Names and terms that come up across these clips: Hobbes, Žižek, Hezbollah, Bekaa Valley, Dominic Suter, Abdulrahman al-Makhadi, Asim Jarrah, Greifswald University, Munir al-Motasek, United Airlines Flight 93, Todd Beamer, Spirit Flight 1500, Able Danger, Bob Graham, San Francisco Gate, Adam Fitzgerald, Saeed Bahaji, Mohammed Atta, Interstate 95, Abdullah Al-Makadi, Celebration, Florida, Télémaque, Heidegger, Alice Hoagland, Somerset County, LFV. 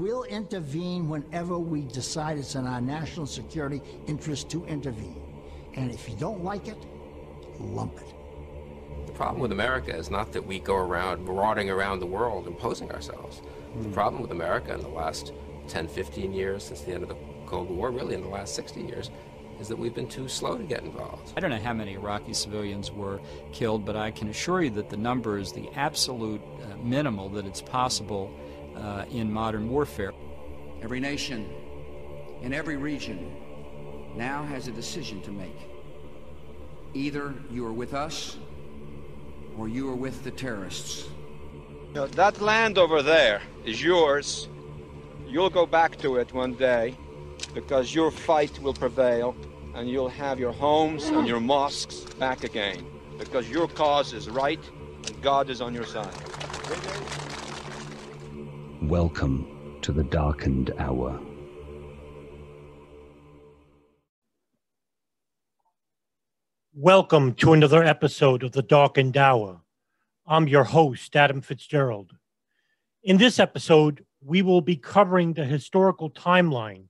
We'll intervene whenever we decide it's in our national security interest to intervene. And if you don't like it, lump it. The problem with America is not that we go around marauding around the world imposing ourselves. Mm. The problem with America in the last 10, 15 years, since the end of the Cold War, really in the last 60 years, is that we've been too slow to get involved. I don't know how many Iraqi civilians were killed, but I can assure you that the number is the absolute minimal that it's possible in modern warfare. Every nation in every region now has a decision to make. Either you are with us or you are with the terrorists. You know, that land over there is yours. You'll go back to it one day because your fight will prevail and you'll have your homes and your mosques back again because your cause is right and God is on your side. Welcome to the Darkened Hour. Welcome to another episode of the Darkened Hour. I'm your host, Adam Fitzgerald. In this episode, we will be covering the historical timeline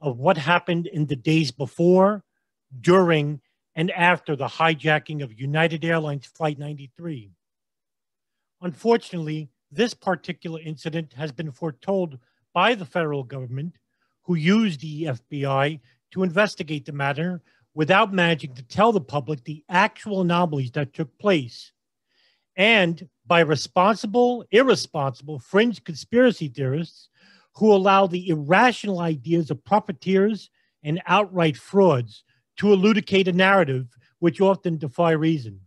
of what happened in the days before, during, and after the hijacking of United Airlines Flight 93. Unfortunately, this particular incident has been foretold by the federal government, who used the FBI to investigate the matter without managing to tell the public the actual anomalies that took place, and by responsible, irresponsible fringe conspiracy theorists who allow the irrational ideas of profiteers and outright frauds to elucidate a narrative which often defy reason.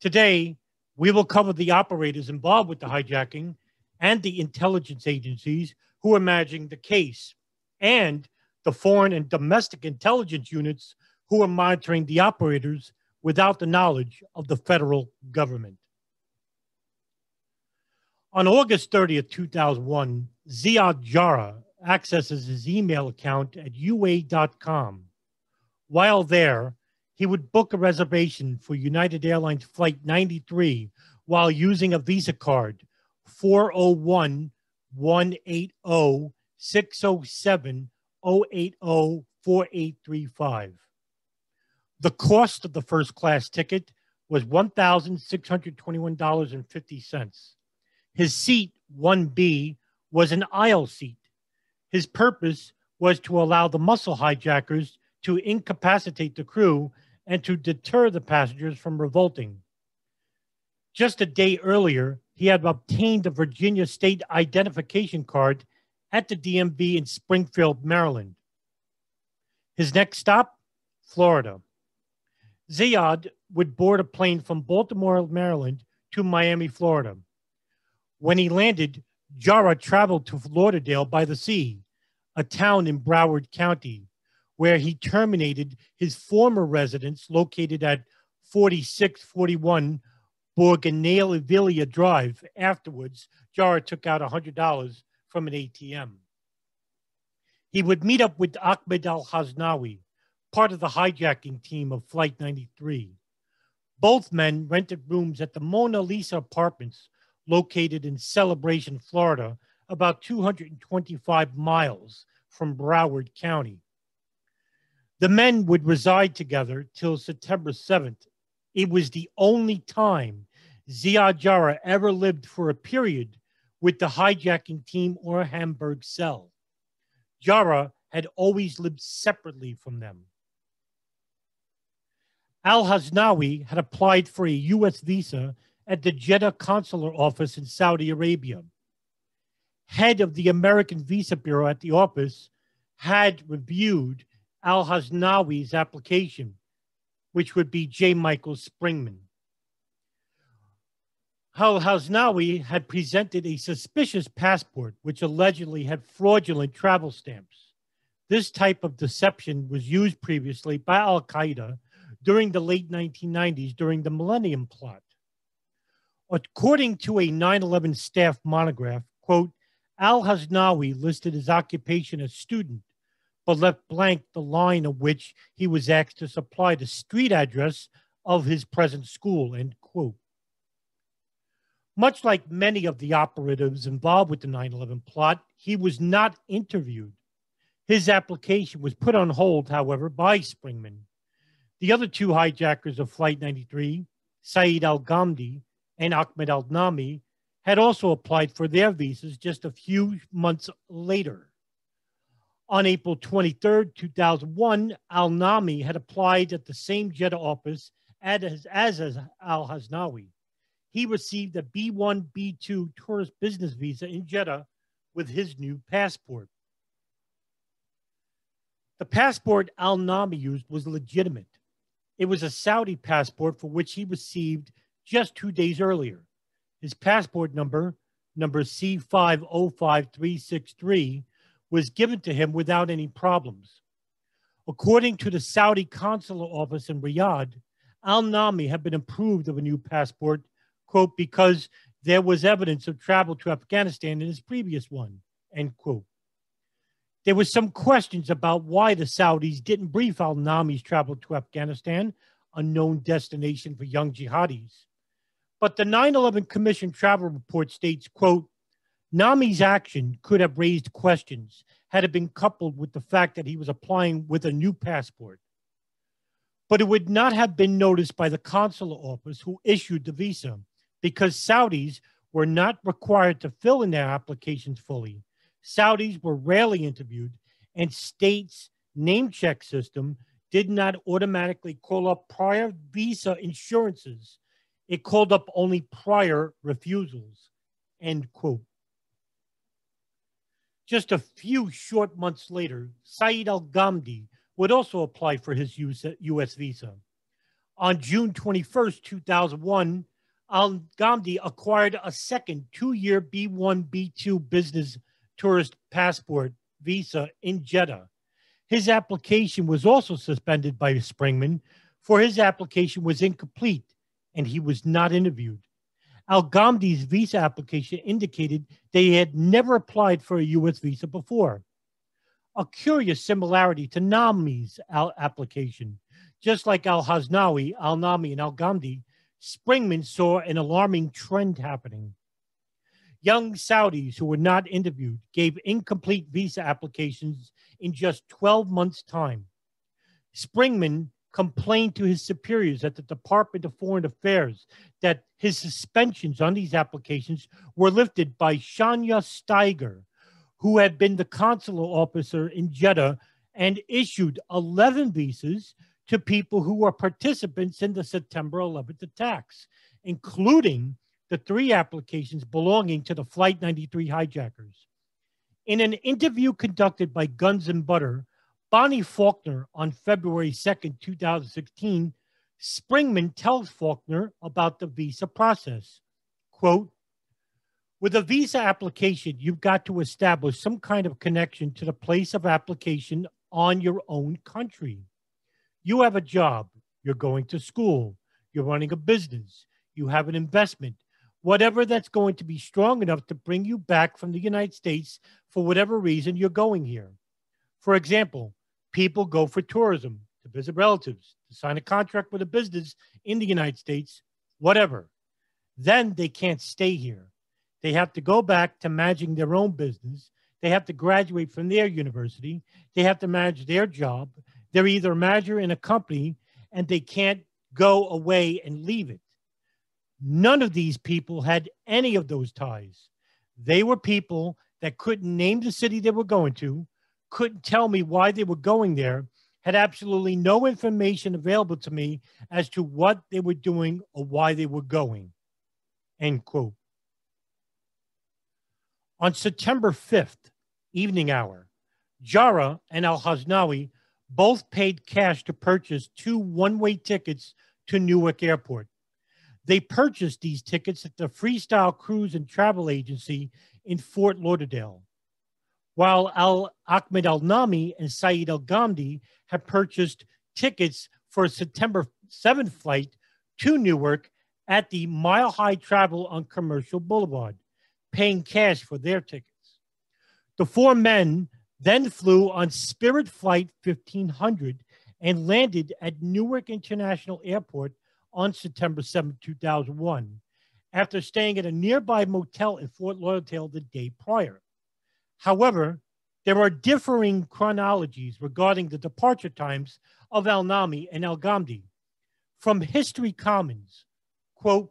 Today, we will cover the operators involved with the hijacking and the intelligence agencies who are managing the case, and the foreign and domestic intelligence units who are monitoring the operators without the knowledge of the federal government. On August 30th, 2001, Ziad Jarrah accesses his email account at ua.com. While there, he would book a reservation for United Airlines Flight 93 while using a Visa card 401-180-607-080-4835. The cost of the first class ticket was $1,621.50. His seat, 1B, was an aisle seat. His purpose was to allow the muscle hijackers to incapacitate the crew and to deter the passengers from revolting. Just a day earlier, he had obtained a Virginia state identification card at the DMV in Springfield, Maryland. His next stop, Florida. Ziad would board a plane from Baltimore, Maryland to Miami, Florida. When he landed, Jarrah traveled to Lauderdale by the sea, a town in Broward County, where he terminated his former residence located at 4641 Borgenel-Evilia Drive. Afterwards, Jarrah took out $100 from an ATM. He would meet up with Ahmed Al-Haznawi, part of the hijacking team of Flight 93. Both men rented rooms at the Mona Lisa Apartments located in Celebration, Florida, about 225 miles from Broward County. The men would reside together till September 7th. It was the only time Ziad Jarrah ever lived for a period with the hijacking team or Hamburg cell. Jarrah had always lived separately from them. Al-Haznawi had applied for a U.S. visa at the Jeddah consular office in Saudi Arabia. Head of the American Visa Bureau at the office had reviewed Al-Haznawi's application, which would be J. Michael Springman. Al-Haznawi had presented a suspicious passport, which allegedly had fraudulent travel stamps. This type of deception was used previously by Al-Qaeda during the late 1990s during the Millennium Plot. According to a 9/11 staff monograph, quote, Al-Haznawi listed his occupation as student, but left blank the line of which he was asked to supply the street address of his present school, end quote. Much like many of the operatives involved with the 9/11 plot, he was not interviewed. His application was put on hold, however, by Springman. The other two hijackers of Flight 93, Said Al-Ghamdi and Ahmed Al-Nami, had also applied for their visas just a few months later. On April 23, 2001, Al-Nami had applied at the same Jeddah office as Al-Haznawi. He received a B1, B2 tourist business visa in Jeddah with his new passport. The passport Al-Nami used was legitimate. It was a Saudi passport for which he received just 2 days earlier. His passport number C505363, was given to him without any problems. According to the Saudi consular office in Riyadh, Al-Nami had been approved of a new passport, quote, because there was evidence of travel to Afghanistan in his previous one, end quote. There were some questions about why the Saudis didn't brief Al-Nami's travel to Afghanistan, a known destination for young jihadis. But the 9/11 Commission travel report states, quote, Nami's action could have raised questions had it been coupled with the fact that he was applying with a new passport. But it would not have been noticed by the consular office who issued the visa because Saudis were not required to fill in their applications fully. Saudis were rarely interviewed, and states' name check system did not automatically call up prior visa insurances. It called up only prior refusals, end quote. Just a few short months later, Said Al-Ghamdi would also apply for his U.S. visa. On June 21, 2001, Al-Ghamdi acquired a second two-year B1, B2 business tourist passport visa in Jeddah. His application was also suspended by Springman, for his application was incomplete and he was not interviewed. Al-Ghamdi's visa application indicated they had never applied for a U.S. visa before. A curious similarity to Nami's application. Just like Al-Haznawi, Al-Nami, and Al-Ghamdi, Springman saw an alarming trend happening. Young Saudis who were not interviewed gave incomplete visa applications in just 12 months' time. Springman complained to his superiors at the Department of Foreign Affairs that his suspensions on these applications were lifted by Shanya Steiger, who had been the consular officer in Jeddah and issued 11 visas to people who were participants in the September 11th attacks, including the 3 applications belonging to the Flight 93 hijackers. In an interview conducted by Guns and Butter, Bonnie Faulkner on February 2nd, 2016, Springman tells Faulkner about the visa process. Quote, with a visa application, you've got to establish some kind of connection to the place of application on your own country. You have a job, you're going to school, you're running a business, you have an investment, whatever that's going to be strong enough to bring you back from the United States for whatever reason you're going here. For example, people go for tourism, to visit relatives, to sign a contract with a business in the United States, whatever. Then they can't stay here. They have to go back to managing their own business. They have to graduate from their university. They have to manage their job. They're either a manager in a company and they can't go away and leave it. None of these people had any of those ties. They were people that couldn't name the city they were going to, couldn't tell me why they were going there, had absolutely no information available to me as to what they were doing or why they were going, end quote. On September 5th, evening hour, Jarrah and Al-Haznawi both paid cash to purchase 2 one-way tickets to Newark Airport. They purchased these tickets at the Freestyle Cruise and Travel Agency in Fort Lauderdale, while Ahmed Al-Nami and Said Al-Ghamdi had purchased tickets for a September 7th flight to Newark at the Mile High Travel on Commercial Boulevard, paying cash for their tickets. The 4 men then flew on Spirit Flight 1500 and landed at Newark International Airport on September 7, 2001, after staying at a nearby motel in Fort Lauderdale the day prior. However, there are differing chronologies regarding the departure times of Al-Nami and Al-Ghamdi. From History Commons, quote,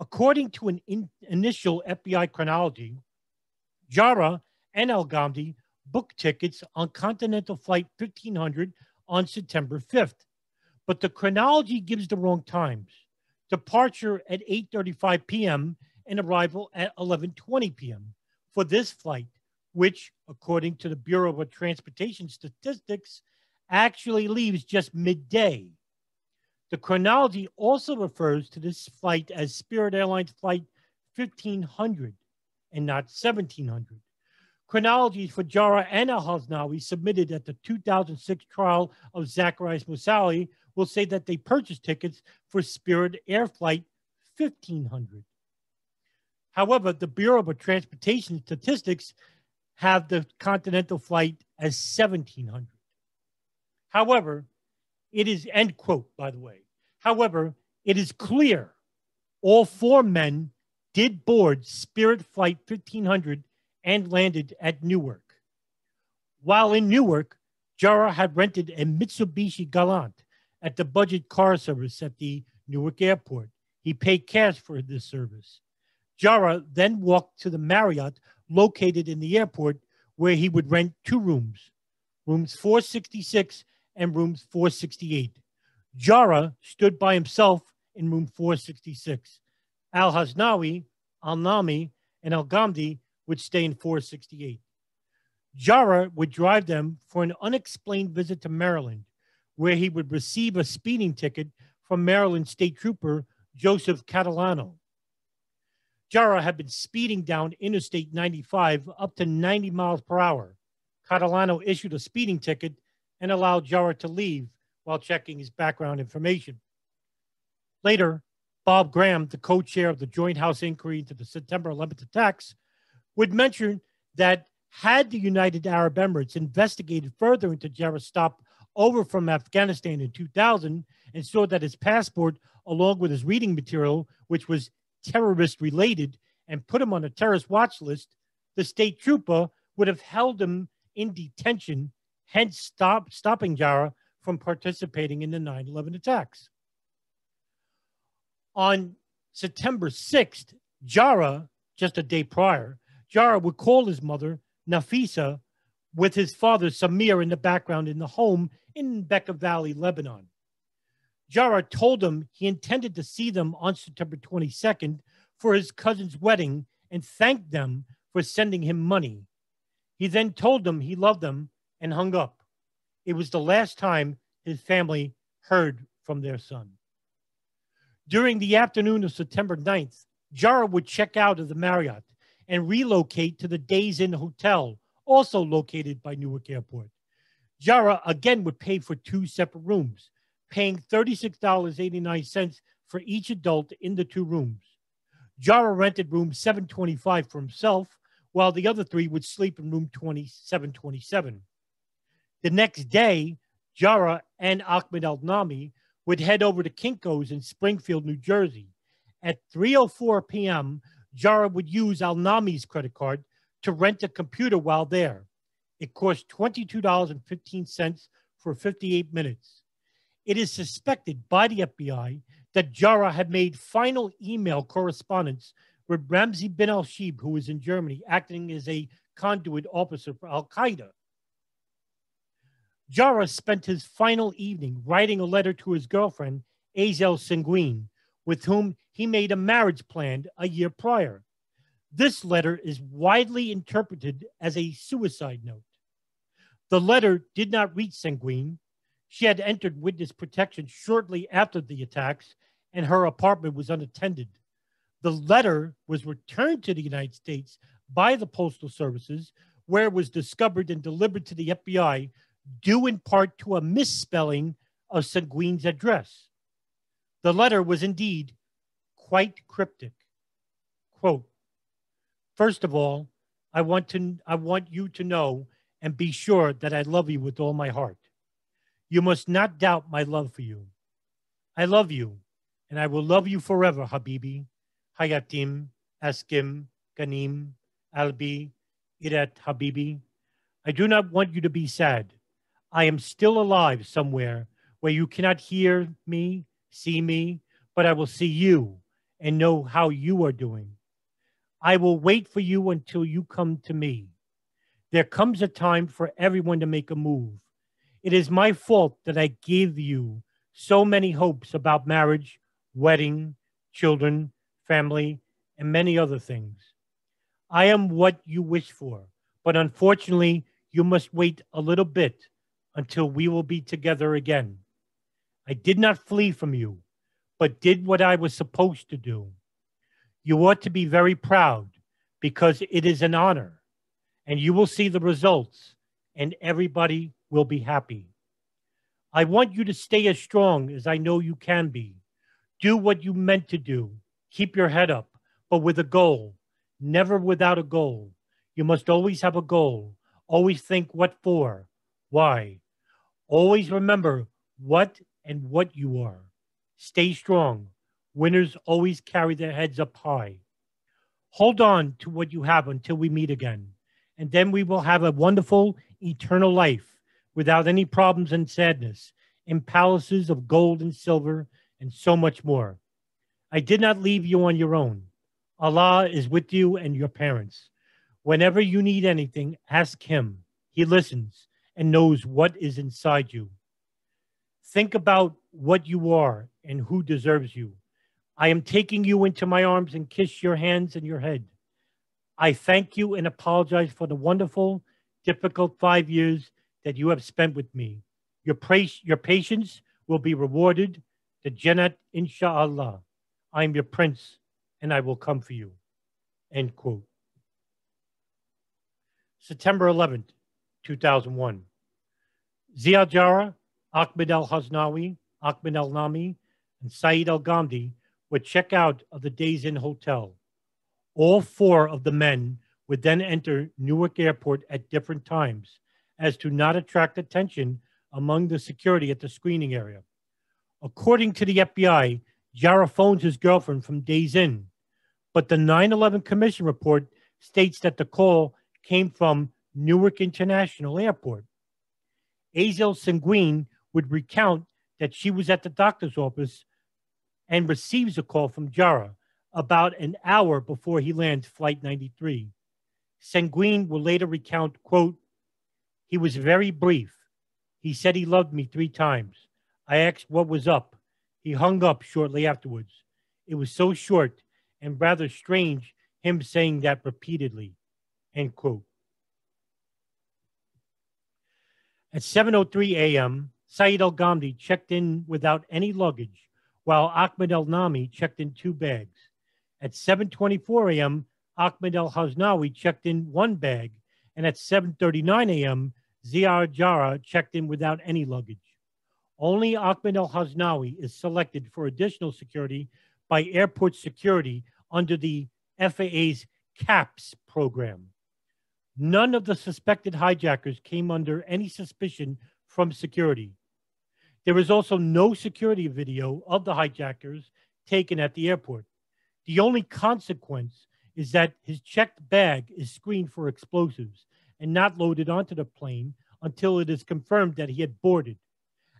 according to an initial FBI chronology, Jarrah and Al-Ghamdi booked tickets on Continental Flight 1500 on September 5th, but the chronology gives the wrong times. Departure at 8:35 p.m. and arrival at 11:20 p.m. for this flight, which, according to the Bureau of Transportation Statistics, actually leaves just midday. The chronology also refers to this flight as Spirit Airlines Flight 1500 and not 1700. Chronologies for Jarrah and Al-Haznawi submitted at the 2006 trial of Zacharias Mousali will say that they purchased tickets for Spirit Air Flight 1500. However, the Bureau of Transportation Statistics have the Continental flight as 1700. However, it is, end quote, by the way. However, it is clear all four men did board Spirit Flight 1500 and landed at Newark. While in Newark, Jarrah had rented a Mitsubishi Gallant at the budget car service at the Newark airport. He paid cash for this service. Jarrah then walked to the Marriott located in the airport where he would rent two rooms, rooms 466 and rooms 468. Jarrah stood by himself in room 466. Al-Haznawi, Al-Nami, and Al-Ghamdi would stay in 468. Jarrah would drive them for an unexplained visit to Maryland, where he would receive a speeding ticket from Maryland State Trooper Joseph Catalano. Jarrah had been speeding down Interstate 95 up to 90 miles per hour. Catalano issued a speeding ticket and allowed Jarrah to leave while checking his background information. Later, Bob Graham, the co-chair of the Joint House Inquiry into the September 11th attacks, would mention that had the United Arab Emirates investigated further into Jarrah's stop over from Afghanistan in 2000 and saw that his passport, along with his reading material, which was terrorist-related, and put him on a terrorist watch list, the state trooper would have held him in detention, hence stopping Jarrah from participating in the 9/11 attacks. On September 6th, Jarrah, just a day prior, Jarrah would call his mother, Nafisa, with his father, Samir, in the background in the home in Bekaa Valley, Lebanon. Jarrah told him he intended to see them on September 22nd for his cousin's wedding and thanked them for sending him money. He then told them he loved them and hung up. It was the last time his family heard from their son. During the afternoon of September 9th, Jarrah would check out of the Marriott and relocate to the Days Inn Hotel, also located by Newark Airport. Jarrah again would pay for two separate rooms, paying $36.89 for each adult in the two rooms. Jarrah rented room 725 for himself, while the other three would sleep in room 727. The next day, Jarrah and Ahmed Al-Nami would head over to Kinko's in Springfield, New Jersey. At 3:04 p.m., Jarrah would use Al-Nami's credit card to rent a computer while there. It cost $22.15 for 58 minutes. It is suspected by the FBI that Jarrah had made final email correspondence with Ramzi bin al-Shibh, who was in Germany, acting as a conduit officer for al-Qaeda. Jarrah spent his final evening writing a letter to his girlfriend, Aysel Sengun, with whom he made a marriage plan a year prior. This letter is widely interpreted as a suicide note. The letter did not reach Sengun. She had entered witness protection shortly after the attacks, and her apartment was unattended. The letter was returned to the United States by the Postal Services, where it was discovered and delivered to the FBI, due in part to a misspelling of Sengun's address. The letter was indeed quite cryptic. Quote, first of all, I want you to know and be sure that I love you with all my heart. You must not doubt my love for you. I love you, and I will love you forever, Habibi. Hayatim, Askim, Ghanim, Albi, Irat Habibi. I do not want you to be sad. I am still alive somewhere where you cannot hear me, see me, but I will see you and know how you are doing. I will wait for you until you come to me. There comes a time for everyone to make a move. It is my fault that I gave you so many hopes about marriage, wedding, children, family, and many other things. I am what you wish for, but unfortunately, you must wait a little bit until we will be together again. I did not flee from you, but did what I was supposed to do. You ought to be very proud because it is an honor, and you will see the results, and everybody will be happy. I want you to stay as strong as I know you can be. Do what you meant to do. Keep your head up, but with a goal. Never without a goal. You must always have a goal. Always think what for, why. Always remember what and what you are. Stay strong. Winners always carry their heads up high. Hold on to what you have until we meet again, and then we will have a wonderful, eternal life without any problems and sadness, in palaces of gold and silver, and so much more. I did not leave you on your own. Allah is with you and your parents. Whenever you need anything, ask him. He listens and knows what is inside you. Think about what you are and who deserves you. I am taking you into my arms and kiss your hands and your head. I thank you and apologize for the wonderful, difficult 5 years that you have spent with me. Your patience will be rewarded. The Jannat, inshallah. I am your prince and I will come for you. End quote. September 11th, 2001. Ziad Jarrah, Ahmed Al-Haznawi, Ahmed Al-Nami, and Said Al-Ghamdi were checked out of the Days Inn Hotel. All four of the men would then enter Newark Airport at different times as to not attract attention among the security at the screening area. According to the FBI, Jarrah phones his girlfriend from Days Inn, but the 9/11 Commission report states that the call came from Newark International Airport. Aysel Sengun would recount that she was at the doctor's office and receives a call from Jarrah about an hour before he lands Flight 93. Sengun will later recount, quote, "He was very brief. He said he loved me 3 times. I asked what was up. He hung up shortly afterwards. It was so short and rather strange him saying that repeatedly." End quote. At 7:03 a.m., Said Al-Ghamdi checked in without any luggage, while Ahmed Al-Nami checked in 2 bags. At 7:24 a.m., Ahmed Al-Haznawi checked in 1 bag, and at 7:39 a.m., Ziad Jarrah checked in without any luggage. Only Ahmed Al-Haznawi is selected for additional security by airport security under the FAA's CAPS program. None of the suspected hijackers came under any suspicion from security. There is also no security video of the hijackers taken at the airport. The only consequence is that his checked bag is screened for explosives and not loaded onto the plane until it is confirmed that he had boarded.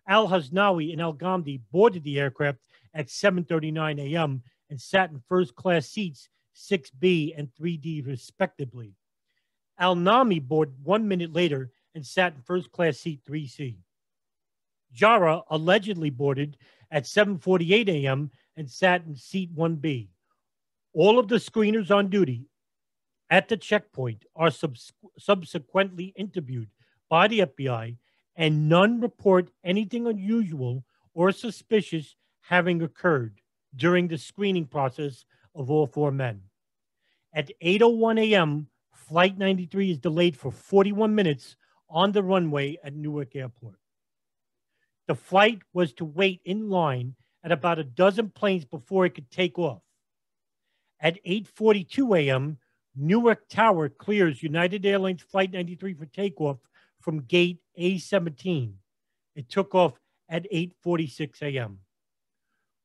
Al-Haznawi and Al-Ghamdi boarded the aircraft at 7:39 a.m. and sat in first-class seats 6B and 3D respectively. Al-Nami boarded 1 minute later and sat in first-class seat 3C. Jarrah allegedly boarded at 7:48 a.m. and sat in seat 1B. All of the screeners on duty at the checkpoint are subsequently interviewed by the FBI, and none report anything unusual or suspicious having occurred during the screening process of all 4 men. At 8:01 a.m., Flight 93 is delayed for 41 minutes on the runway at Newark Airport. The flight was to wait in line at about a dozen planes before it could take off. At 8:42 a.m., Newark Tower clears United Airlines Flight 93 for takeoff from gate A-17. It took off at 8:46 a.m.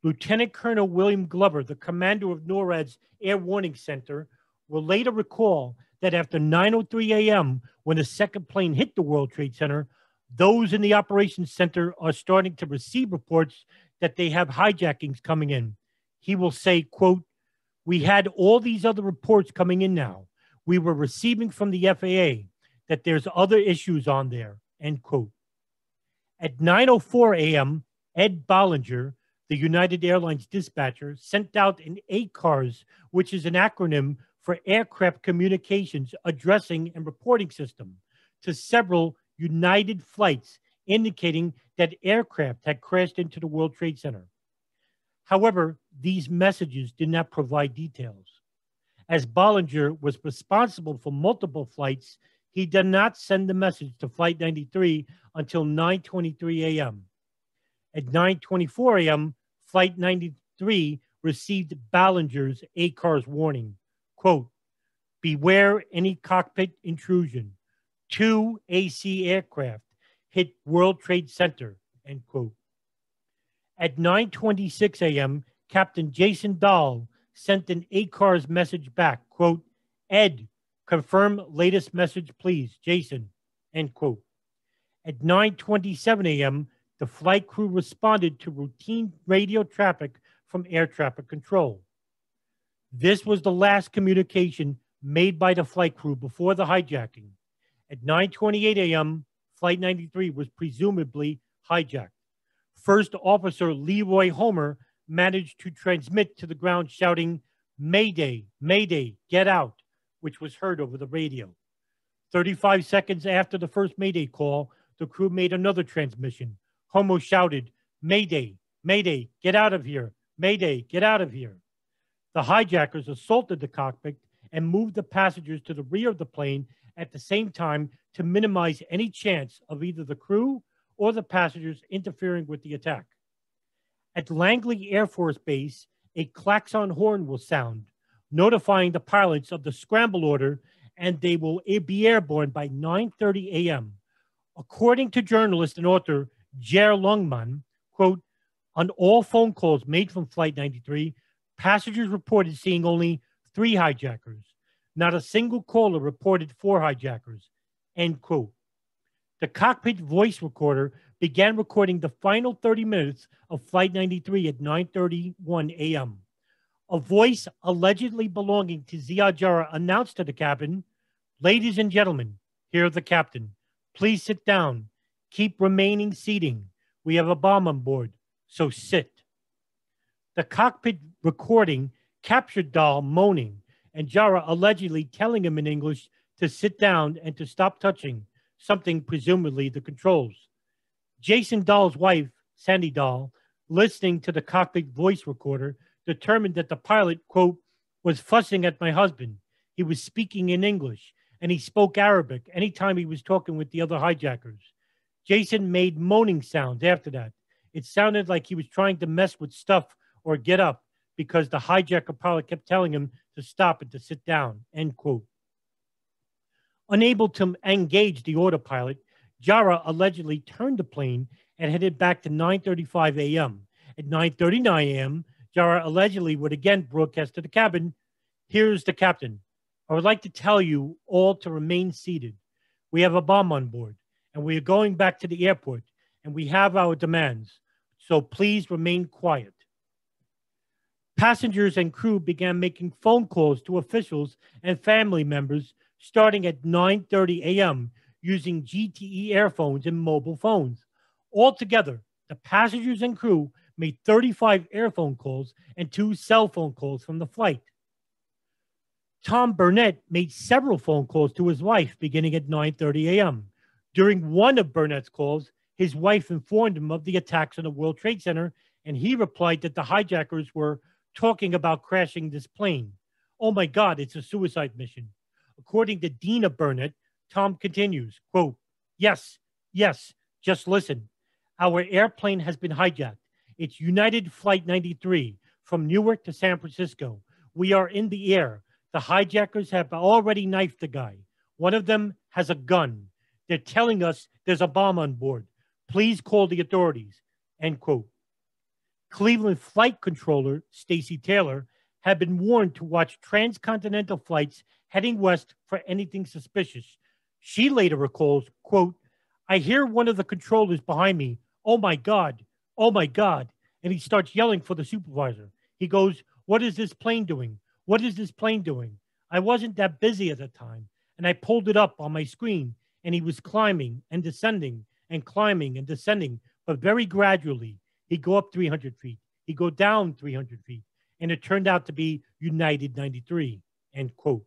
Lieutenant Colonel William Glover, the commander of NORAD's Air Warning Center, will later recall that after 9:03 a.m., when the second plane hit the World Trade Center, those in the operations center are starting to receive reports that they have hijackings coming in. He will say, quote, "We had all these other reports coming in now. We were receiving from the FAA that there's other issues on there," end quote. At 9:04 a.m., Ed Bollinger, the United Airlines dispatcher, sent out an ACARS, which is an acronym for Aircraft Communications Addressing and Reporting System, to several United flights, indicating that aircraft had crashed into the World Trade Center. However, these messages did not provide details. As Bollinger was responsible for multiple flights, he did not send the message to Flight 93 until 9:23 a.m. At 9:24 a.m., Flight 93 received Bollinger's ACARS warning, quote, "Beware any cockpit intrusion. 2 AC aircraft hit World Trade Center," end quote. At 9:26 a.m., Captain Jason Dahl sent an ACARS message back, quote, "Ed, confirm latest message, please, Jason," end quote. At 9:27 a.m., the flight crew responded to routine radio traffic from air traffic control. This was the last communication made by the flight crew before the hijacking. At 9:28 a.m., Flight 93 was presumably hijacked. First Officer Leroy Homer managed to transmit to the ground shouting, "Mayday, Mayday, get out," which was heard over the radio. 35 seconds after the first Mayday call, the crew made another transmission. Homo shouted, "Mayday, Mayday, get out of here, Mayday, get out of here." The hijackers assaulted the cockpit and moved the passengers to the rear of the plane at the same time to minimize any chance of either the crew or the passengers interfering with the attack. At Langley Air Force Base, a klaxon horn will sound, notifying the pilots of the scramble order, and they will be airborne by 9:30 a.m. According to journalist and author Jer Longman, quote, "On all phone calls made from Flight 93, passengers reported seeing only 3 hijackers. Not a single caller reported 4 hijackers," end quote. The cockpit voice recorder began recording the final 30 minutes of Flight 93 at 9:31 a.m. A voice allegedly belonging to Ziad Jarrah announced to the cabin, "Ladies and gentlemen, here the captain. Please sit down. Keep remaining seating. We have a bomb on board, so sit." The cockpit recording captured Dahl moaning and Jarrah allegedly telling him in English to sit down and to stop touching something, presumably the controls. Jason Dahl's wife, Sandy Dahl, listening to the cockpit voice recorder, determined that the pilot, quote, "was fussing at my husband. He was speaking in English, and he spoke Arabic anytime he was talking with the other hijackers. Jason made moaning sounds after that. It sounded like he was trying to mess with stuff or get up, because the hijacker pilot kept telling him to stop and to sit down," end quote. Unable to engage the autopilot, Jarrah allegedly turned the plane and headed back to 9:35 a.m. At 9:39 a.m., Jarrah allegedly would again broadcast to the cabin, "Here's the captain. I would like to tell you all to remain seated. We have a bomb on board, and we are going back to the airport, and we have our demands, so please remain quiet." Passengers and crew began making phone calls to officials and family members starting at 9:30 a.m. using GTE airphones and mobile phones. Altogether, the passengers and crew made 35 airphone calls and 2 cell phone calls from the flight. Tom Burnett made several phone calls to his wife beginning at 9:30 a.m. During one of Burnett's calls, his wife informed him of the attacks on the World Trade Center, and he replied that the hijackers were talking about crashing this plane. "Oh my God, it's a suicide mission." According to Dina Burnett, Tom continues, quote, "Yes, yes, just listen. Our airplane has been hijacked. It's United Flight 93 from Newark to San Francisco. We are in the air. The hijackers have already knifed the guy. One of them has a gun. They're telling us there's a bomb on board. Please call the authorities," end quote. Cleveland flight controller Stacy Taylor had been warned to watch transcontinental flights heading west for anything suspicious. She later recalls, quote, "I hear one of the controllers behind me, oh my God, oh my God, and he starts yelling for the supervisor. He goes, what is this plane doing? What is this plane doing? I wasn't that busy at the time, and I pulled it up on my screen, and he was climbing and descending and climbing and descending, but very gradually. He'd go up 300 feet. He'd go down 300 feet, and it turned out to be United 93, end quote.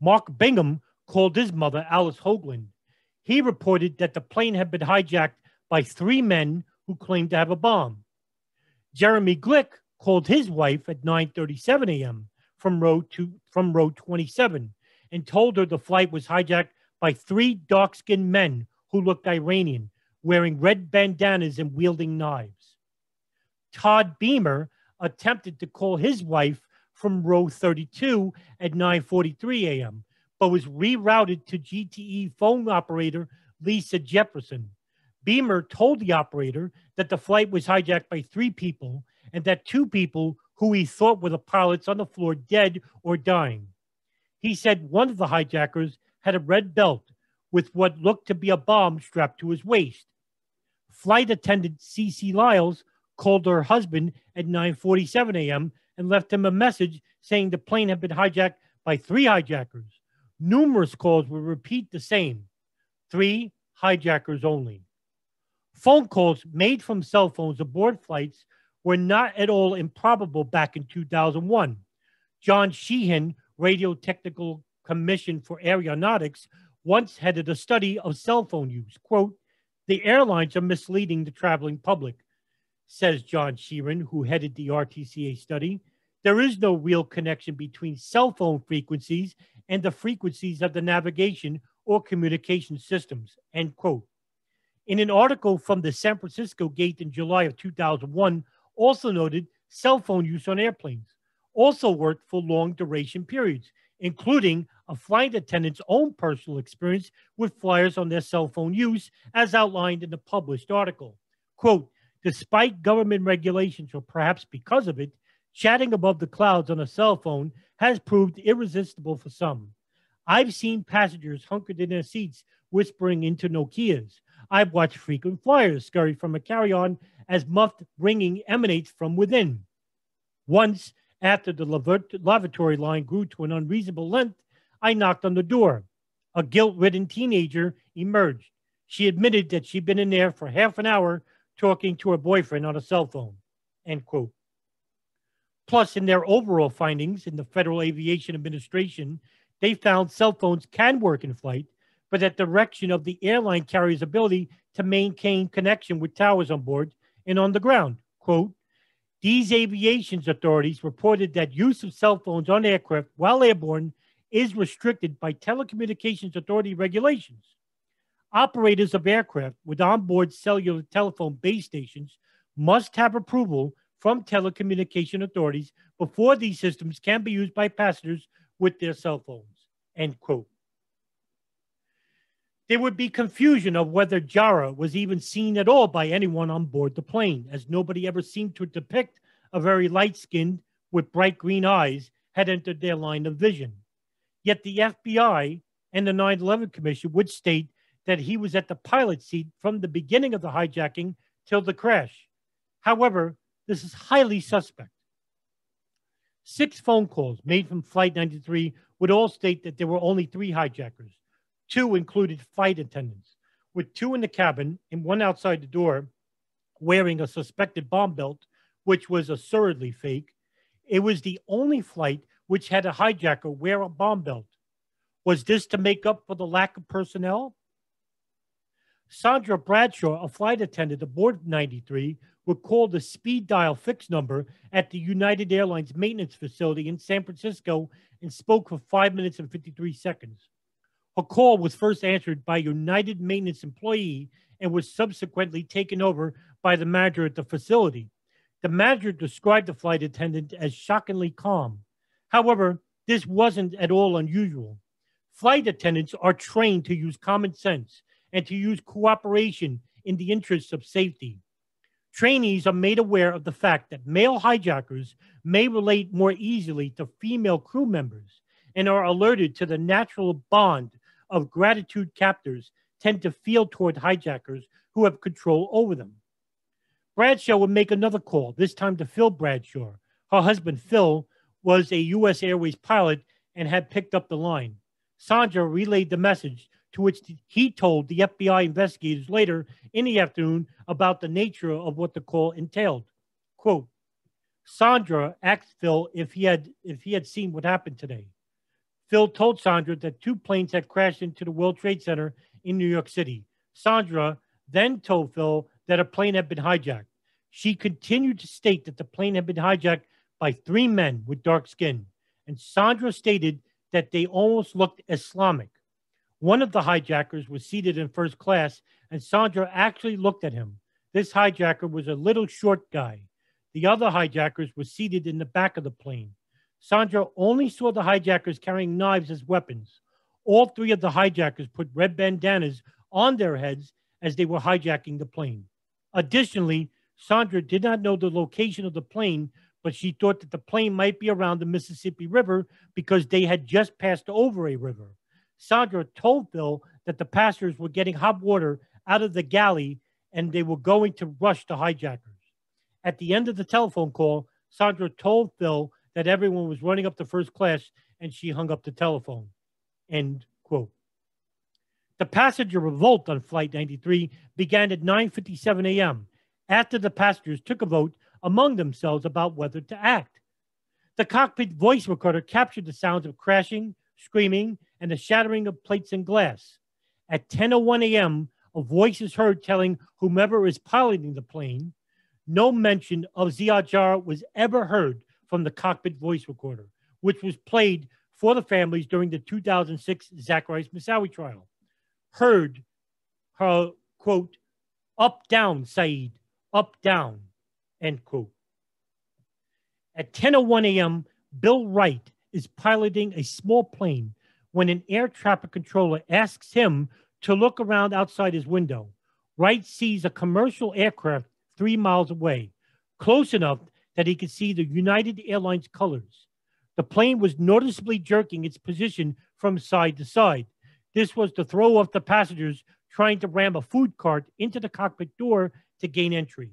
Mark Bingham called his mother, Alice Hoagland. He reported that the plane had been hijacked by three men who claimed to have a bomb. Jeremy Glick called his wife at 9:37 a.m. from row 27 and told her the flight was hijacked by three dark-skinned men who looked Iranian, wearing red bandanas and wielding knives. Todd Beamer attempted to call his wife from row 32 at 9:43 a.m., but was rerouted to GTE phone operator Lisa Jefferson. Beamer told the operator that the flight was hijacked by three people and that two people who he thought were the pilots on the floor dead or dying. He said one of the hijackers had a red belt with what looked to be a bomb strapped to his waist. Flight attendant Cece Lyles called her husband at 9:47 a.m. and left him a message saying the plane had been hijacked by three hijackers. Numerous calls will repeat the same. Three hijackers only. Phone calls made from cell phones aboard flights were not at all improbable back in 2001. John Sheehan, Radio Technical Commission for Aeronautics, once headed a study of cell phone use. Quote, "The airlines are misleading the traveling public," says John Sheehan, who headed the RTCA study. "There is no real connection between cell phone frequencies and the frequencies of the navigation or communication systems," end quote. In an article from the San Francisco Gate in July of 2001, also noted cell phone use on airplanes, also worked for long duration periods, including a flight attendant's own personal experience with flyers on their cell phone use, as outlined in the published article. Quote, "Despite government regulations, or perhaps because of it, chatting above the clouds on a cell phone has proved irresistible for some. I've seen passengers hunkered in their seats whispering into Nokias. I've watched frequent flyers scurry from a carry-on as muffed ringing emanates from within. Once, after the lavatory line grew to an unreasonable length, I knocked on the door. A guilt-ridden teenager emerged. She admitted that she'd been in there for half an hour talking to her boyfriend on a cell phone," end quote. Plus, in their overall findings in the Federal Aviation Administration, they found cell phones can work in flight, but at the direction of the airline carrier's ability to maintain connection with towers on board and on the ground. Quote, "These aviation authorities reported that use of cell phones on aircraft while airborne is restricted by telecommunications authority regulations. Operators of aircraft with onboard cellular telephone base stations must have approval from telecommunication authorities before these systems can be used by passengers with their cell phones," end quote. There would be confusion of whether Jarrah was even seen at all by anyone on board the plane, as nobody ever seemed to depict a very light-skinned with bright green eyes had entered their line of vision. Yet the FBI and the 9/11 Commission would state that he was at the pilot seat from the beginning of the hijacking till the crash. However, this is highly suspect. Six phone calls made from Flight 93 would all state that there were only three hijackers. Two included flight attendants, with two in the cabin and one outside the door wearing a suspected bomb belt, which was assuredly fake. It was the only flight which had a hijacker wear a bomb belt. Was this to make up for the lack of personnel? Sandra Bradshaw, a flight attendant aboard 93, would call the speed dial fixed number at the United Airlines maintenance facility in San Francisco and spoke for 5 minutes and 53 seconds. Her call was first answered by a United maintenance employee and was subsequently taken over by the manager at the facility. The manager described the flight attendant as shockingly calm. However, this wasn't at all unusual. Flight attendants are trained to use common sense and to use cooperation in the interests of safety. Trainees are made aware of the fact that male hijackers may relate more easily to female crew members and are alerted to the natural bond of gratitude captors tend to feel toward hijackers who have control over them. Bradshaw would make another call, this time to Phil Bradshaw. Her husband, Phil, was a U.S. Airways pilot and had picked up the line. Sandra relayed the message, to which he told the FBI investigators later in the afternoon about the nature of what the call entailed. Quote, Sandra asked Phil if he had seen what happened today. Phil told Sandra that two planes had crashed into the World Trade Center in New York City. Sandra then told Phil that a plane had been hijacked. She continued to state that the plane had been hijacked by three men with dark skin, and Sandra stated that they almost looked Islamic. One of the hijackers was seated in first class, and Sandra actually looked at him. This hijacker was a little short guy. The other hijackers were seated in the back of the plane. Sandra only saw the hijackers carrying knives as weapons. All three of the hijackers put red bandanas on their heads as they were hijacking the plane. Additionally, Sandra did not know the location of the plane, but she thought that the plane might be around the Mississippi River because they had just passed over a river. Sandra told Phil that the passengers were getting hot water out of the galley and they were going to rush the hijackers. At the end of the telephone call, Sandra told Phil that everyone was running up to first class and she hung up the telephone. End quote. The passenger revolt on Flight 93 began at 9:57 a.m. after the passengers took a vote among themselves about whether to act. The cockpit voice recorder captured the sounds of crashing, screaming, and the shattering of plates and glass. At 10:01 a.m., a voice is heard telling whomever is piloting the plane, no mention of Ziad Jarrah was ever heard from the cockpit voice recorder, which was played for the families during the 2006 Zacharias Missawi trial. Heard her, quote, up, down, Saeed, up, down, end quote. At 10:01 a.m., Bill Wright is piloting a small plane when an air traffic controller asks him to look around outside his window. Wright sees a commercial aircraft 3 miles away, close enough that he could see the United Airlines colors. The plane was noticeably jerking its position from side to side. This was to throw off the passengers trying to ram a food cart into the cockpit door to gain entry.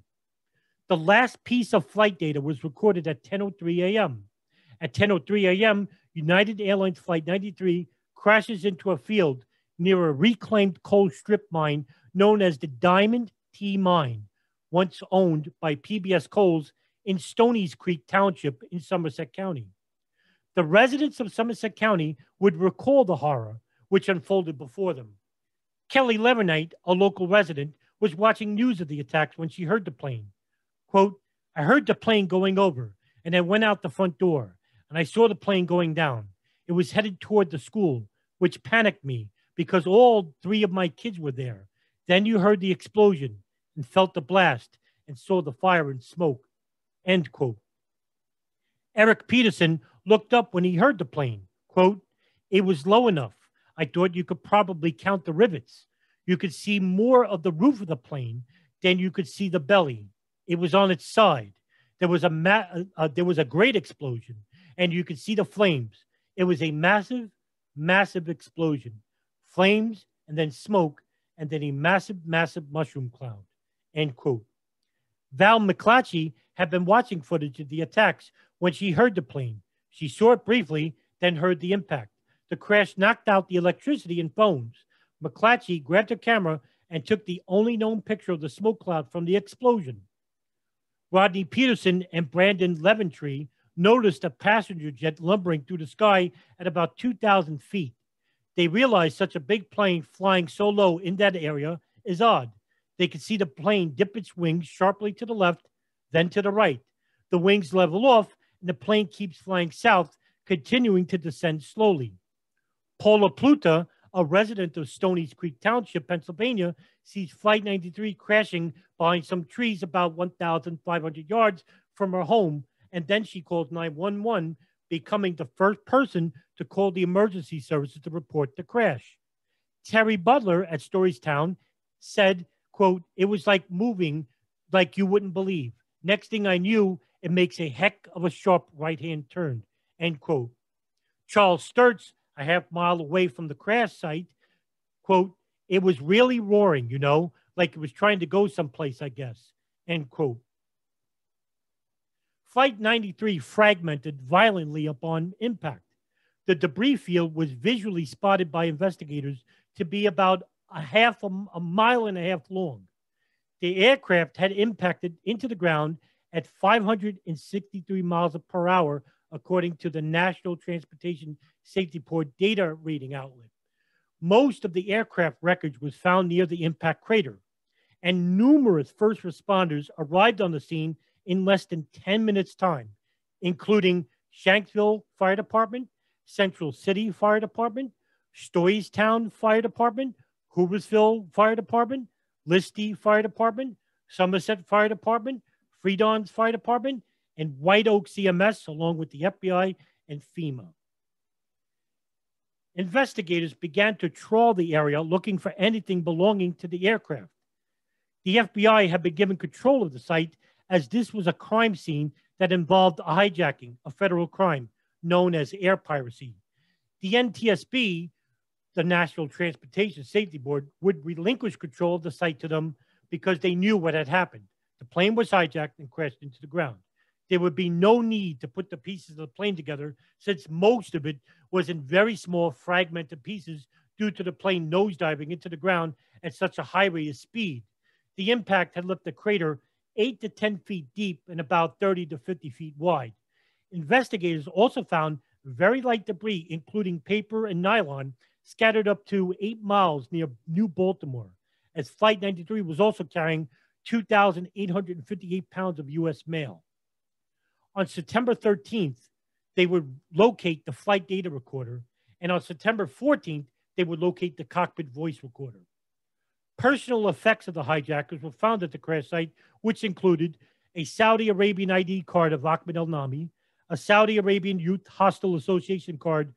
The last piece of flight data was recorded at 10:03 a.m. At 10:03 a.m., United Airlines Flight 93 crashes into a field near a reclaimed coal strip mine known as the Diamond T Mine, once owned by PBS Coals in Stony's Creek Township in Somerset County. The residents of Somerset County would recall the horror which unfolded before them. Kelly Levernight, a local resident, was watching news of the attacks when she heard the plane. Quote, I heard the plane going over and then went out the front door, and I saw the plane going down. It was headed toward the school, which panicked me because all three of my kids were there. Then you heard the explosion and felt the blast and saw the fire and smoke, end quote. Eric Peterson looked up when he heard the plane, quote, it was low enough. I thought you could probably count the rivets. You could see more of the roof of the plane than you could see the belly. It was on its side. There was a great explosion, and you could see the flames. It was a massive, massive explosion. Flames, and then smoke, and then a massive, massive mushroom cloud, end quote. Val McClatchy had been watching footage of the attacks when she heard the plane. She saw it briefly, then heard the impact. The crash knocked out the electricity and phones. McClatchy grabbed her camera and took the only known picture of the smoke cloud from the explosion. Rodney Peterson and Brandon Leventree noticed a passenger jet lumbering through the sky at about 2,000 feet. They realized such a big plane flying so low in that area is odd. They could see the plane dip its wings sharply to the left, then to the right. The wings level off, and the plane keeps flying south, continuing to descend slowly. Paula Pluta, a resident of Stony's Creek Township, Pennsylvania, sees Flight 93 crashing behind some trees about 1,500 yards from her home, and then she calls 911, becoming the first person to call the emergency services to report the crash. Terry Butler at Storystown said, quote, it was like moving like you wouldn't believe. Next thing I knew, it makes a heck of a sharp right-hand turn, end quote. Charles Sturts, a half-mile away from the crash site, quote, it was really roaring, you know, like it was trying to go someplace, I guess, end quote. Flight 93 fragmented violently upon impact. The debris field was visually spotted by investigators to be about a mile and a half long. The aircraft had impacted into the ground at 563 miles per hour, according to the National Transportation Safety Board data reading outlet. Most of the aircraft wreckage was found near the impact crater, and numerous first responders arrived on the scene in less than 10 minutes' time, including Shanksville Fire Department, Central City Fire Department, Stoystown Fire Department, Hooversville Fire Department, Listy Fire Department, Somerset Fire Department, Freedon's Fire Department, and White Oak CMS, along with the FBI and FEMA. Investigators began to trawl the area looking for anything belonging to the aircraft. The FBI had been given control of the site as this was a crime scene that involved a hijacking, a federal crime known as air piracy. The NTSB, the National Transportation Safety Board, would relinquish control of the site to them because they knew what had happened. The plane was hijacked and crashed into the ground. There would be no need to put the pieces of the plane together since most of it was in very small fragmented pieces due to the plane nosediving into the ground at such a high rate of speed. The impact had left the crater 8 to 10 feet deep and about 30 to 50 feet wide. Investigators also found very light debris, including paper and nylon, scattered up to 8 miles near New Baltimore, as Flight 93 was also carrying 2,858 pounds of U.S. mail. On September 13th, they would locate the flight data recorder, and on September 14th, they would locate the cockpit voice recorder. Personal effects of the hijackers were found at the crash site, which included a Saudi Arabian ID card of Ahmed Al-Nami, a Saudi Arabian Youth Hostel Association card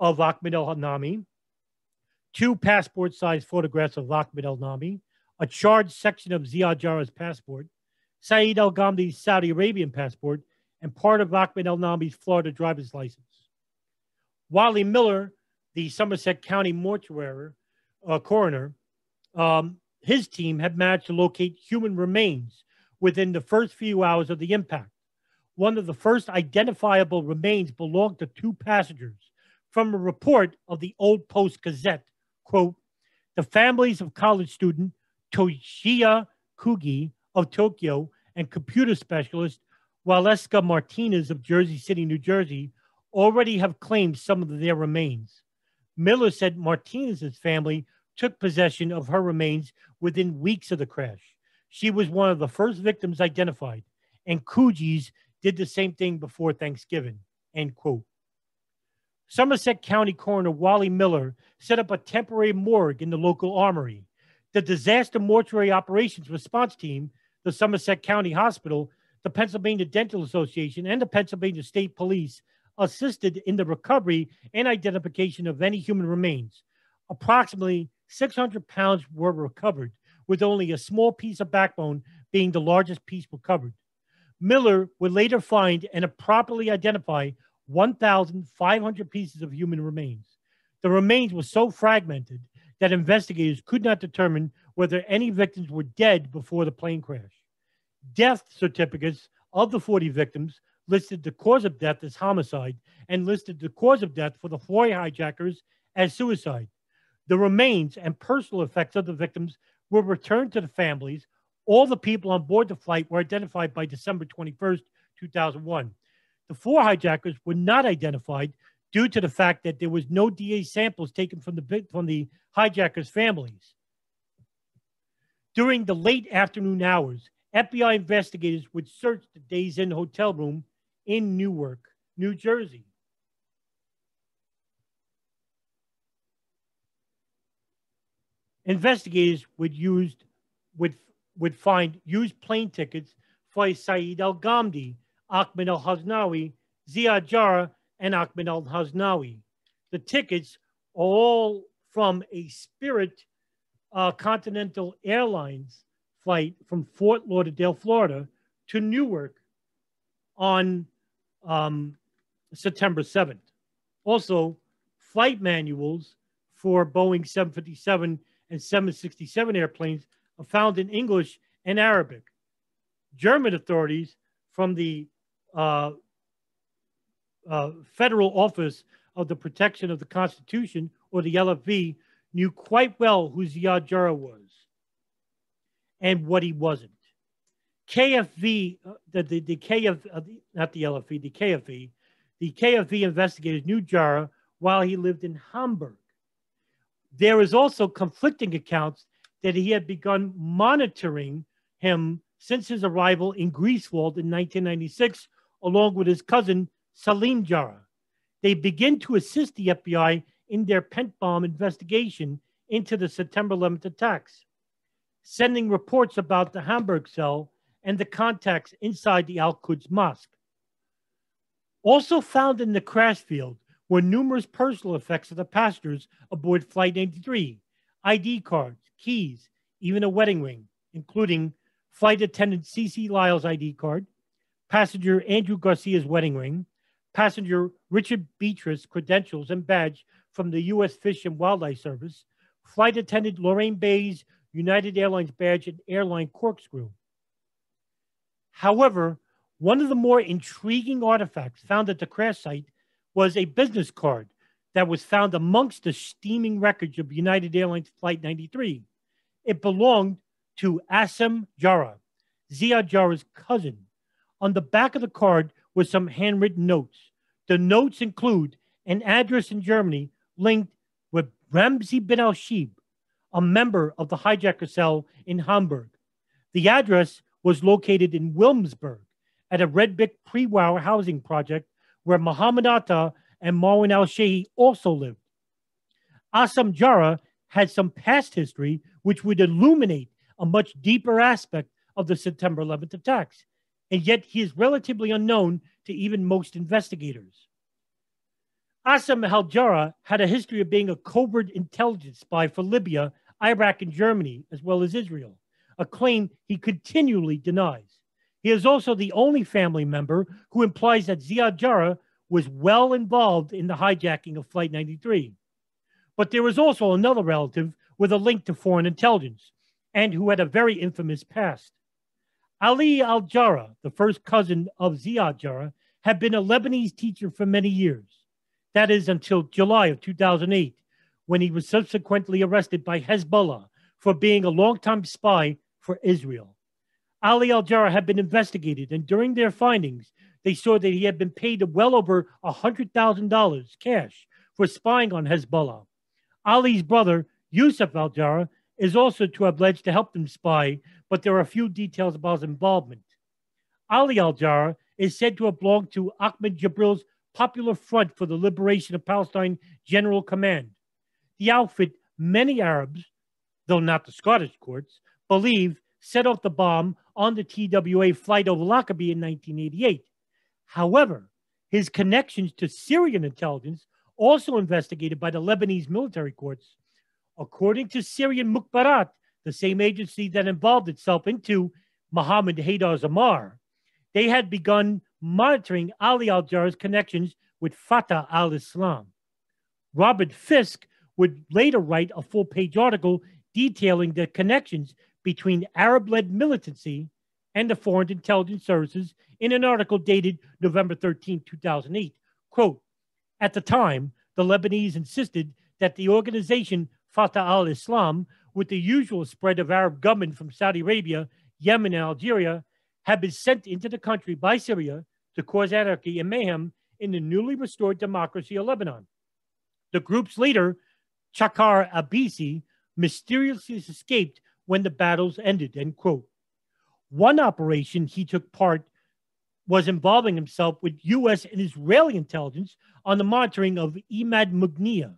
of Ahmed Al-Nami, 2 passport-sized photographs of Ahmed Al-Nami, a charged section of Ziad Jarrah's passport, Said Al-Ghamdi's Saudi Arabian passport, and part of Ahmed Al-Nami's Florida driver's license. Wally Miller, the Somerset County mortuary coroner, his team had managed to locate human remains within the first few hours of the impact. One of the first identifiable remains belonged to 2 passengers. From a report of the Old Post Gazette, quote, the families of college student Toshiya Kugi of Tokyo and computer specialist Waleska Martinez of Jersey City, New Jersey, already have claimed some of their remains. Miller said Martinez's family took possession of her remains within weeks of the crash. She was one of the first victims identified, and Kugi's did the same thing before Thanksgiving, end quote. Somerset County Coroner Wally Miller set up a temporary morgue in the local armory. The Disaster Mortuary Operations Response Team, the Somerset County Hospital, the Pennsylvania Dental Association, and the Pennsylvania State Police assisted in the recovery and identification of any human remains. Approximately 600 pounds were recovered, with only a small piece of backbone being the largest piece recovered. Miller would later find and properly identify 1,500 pieces of human remains. The remains were so fragmented that investigators could not determine whether any victims were dead before the plane crash. Death certificates of the 40 victims listed the cause of death as homicide and listed the cause of death for the 4 hijackers as suicide. The remains and personal effects of the victims were returned to the families. All the people on board the flight were identified by December 21st, 2001. The 4 hijackers were not identified due to the fact that there was no DNA samples taken from the hijackers' families. During the late afternoon hours, FBI investigators would search the Days Inn hotel room in Newark, New Jersey. Investigators would find used plane tickets for Said Al-Ghamdi, Ahmed Al-Haznawi, Ziad Jarrah, and Ahmed Al-Haznawi. The tickets are all from a Spirit Continental Airlines flight from Fort Lauderdale, Florida to Newark on September 7th. Also, flight manuals for Boeing 757 and 767 airplanes are found in English and Arabic. German authorities from the Federal Office of the Protection of the Constitution, or the LFV, knew quite well who Ziad Jarrah was and what he wasn't. KFV, the KFV investigators knew Jarrah while he lived in Hamburg. There is also conflicting accounts that he had begun monitoring him since his arrival in Greifswald in 1996, along with his cousin, Salim Jarrah. They begin to assist the FBI in their pent bomb investigation into the September 11th attacks, sending reports about the Hamburg cell and the contacts inside the Al-Quds Mosque. Also found in the crash field were numerous personal effects of the passengers aboard Flight 93, ID cards, keys, even a wedding ring, including flight attendant C.C. Lyle's ID card, passenger Andrew Garcia's wedding ring, passenger Richard Beatrice's credentials and badge from the U.S. Fish and Wildlife Service, flight attendant Lorraine Bay's United Airlines badge and airline corkscrew. However, one of the more intriguing artifacts found at the crash site was a business card that was found amongst the steaming wreckage of United Airlines Flight 93. It belonged to Asim Jarrah, Ziad Jarrah's cousin. On the back of the card were some handwritten notes. The notes include an address in Germany linked with Ramzi bin al-Shibh, a member of the hijacker cell in Hamburg. The address was located in Wilmsburg at a red brick pre-war housing project where Mohammed Atta and Marwan al-Shehi also lived. Asim Jarrah had some past history which would illuminate a much deeper aspect of the September 11th attacks, and yet he is relatively unknown to even most investigators. Asim al-Jarrah had a history of being a covert intelligence spy for Libya, Iraq, and Germany, as well as Israel, a claim he continually denies. He is also the only family member who implies that Ziad Jarrah was well involved in the hijacking of Flight 93. But there is also another relative with a link to foreign intelligence, and who had a very infamous past. Ali al-Jarrah, the first cousin of Ziad Jarrah, had been a Lebanese teacher for many years. That is until July of 2008, when he was subsequently arrested by Hezbollah for being a longtime spy for Israel. Ali al-Jarrah had been investigated, and during their findings, they saw that he had been paid well over $100,000 cash for spying on Hezbollah. Ali's brother, Yusuf al-Jarrah, is also to have alleged to help them spy, but there are few details about his involvement. Ali al-Jarrah is said to have belonged to Ahmed Jabril's Popular Front for the Liberation of Palestine General Command. The outfit many Arabs, though not the Scottish courts, believe set off the bomb on the TWA flight over Lockerbie in 1988. However, his connections to Syrian intelligence, also investigated by the Lebanese military courts, according to Syrian Mukbarat, the same agency that involved itself into Mohammed Haydar Zamar, they had begun monitoring Ali al-Jarrah's connections with Fatah al-Islam. Robert Fisk would later write a full-page article detailing the connections between Arab-led militancy and the Foreign Intelligence Services in an article dated November 13, 2008. Quote, at the time, the Lebanese insisted that the organization Fatah al-Islam, with the usual spread of Arab government from Saudi Arabia, Yemen, and Algeria, had been sent into the country by Syria to cause anarchy and mayhem in the newly restored democracy of Lebanon. The group's leader, Chakar Abisi, mysteriously escaped when the battles ended, end quote. One operation he took part was involving himself with U.S. and Israeli intelligence on the monitoring of Imad Mughniya.